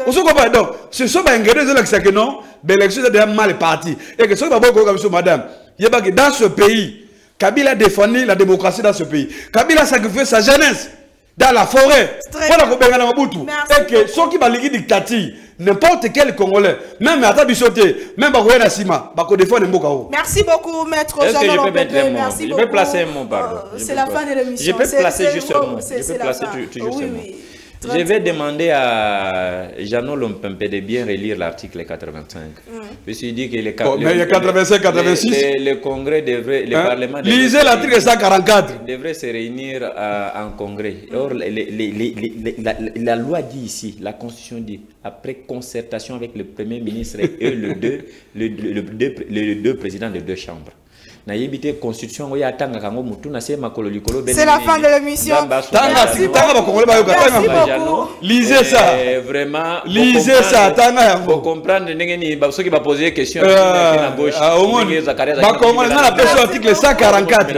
Vous comprenez donc, ce sont les ingrédients de l'exact, non? l'élection est déjà mal partie. Et que ce que vous avez dit, madame, il y a dans ce pays, Kabila a défendu la démocratie dans ce pays. Kabila a sacrifié sa jeunesse dans la forêt. Voilà qu'on a un et que ceux qui ont une dictature, n'importe quel Congolais, même à Tabisoté, même à Rouenasima, va qu'on défend les mots. Merci beaucoup, maître Jeannot Lompempe. Merci beaucoup. Je peux placer un mot, pardon. C'est la fin de l'émission. Je peux placer juste un mot. Je peux placer juste un mot. Je vais demander à Jeannot Lompempe de bien relire l'article quatre-vingt-cinq. Mmh. Parce qu'il dit que les bon, le, quatre-vingt-cinq quatre-vingt-six le, le, le Congrès devrait, le hein? Parlement devrait, lisez l'article cent quarante-quatre. Devrait se réunir euh, en Congrès. Mmh. Or, les, les, les, les, la, la loi dit ici, la Constitution dit, après concertation avec le Premier ministre et le deux, le, le, le, le, le deux présidents des deux chambres. C'est la fin de l'émission. Merci beaucoup. Lisez ça. Vraiment. Lisez ça. Pour comprendre, ceux qui vont poser des questions. Au moins, la personne article cent quarante-quatre.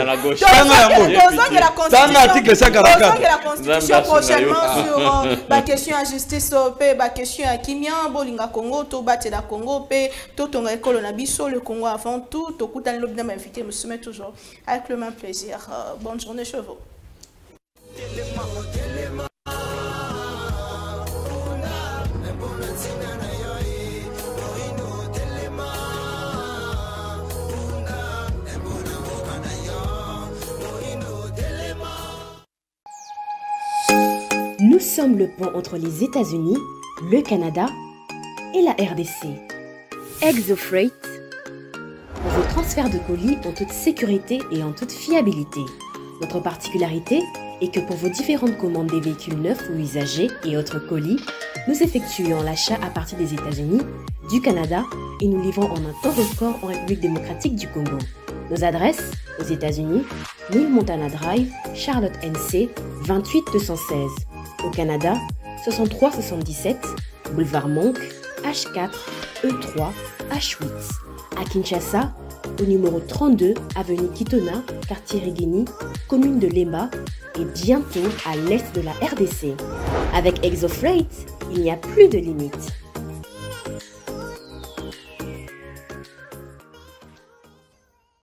L'article cent quarante-quatre. La Constitution prochainement sur la question à justice, la question à Kimian, Bolinga Congo, Tobatela Congo, Toton École, le Congo avant tout, Tokutan Lobdam invité. Je me soumets toujours avec le même plaisir. Euh, bonne journée, chevaux. Nous sommes le pont entre les États-Unis, le Canada et la R D C. ExoFreight. Pour vos transferts de colis en toute sécurité et en toute fiabilité. Notre particularité est que pour vos différentes commandes des véhicules neufs ou usagés et autres colis, nous effectuons l'achat à partir des États-Unis, du Canada et nous livrons en un temps record en République démocratique du Congo. Nos adresses aux États-Unis, mille Montana Drive, Charlotte N C, vingt-huit deux cent seize. Au Canada, soixante-trois soixante-dix-sept, boulevard Monk, H quatre, E trois, H huit. À Kinshasa, au numéro trente-deux, avenue Kitona, quartier Rigini, commune de Lemba, et bientôt à l'est de la R D C. Avec ExoFreight, il n'y a plus de limite.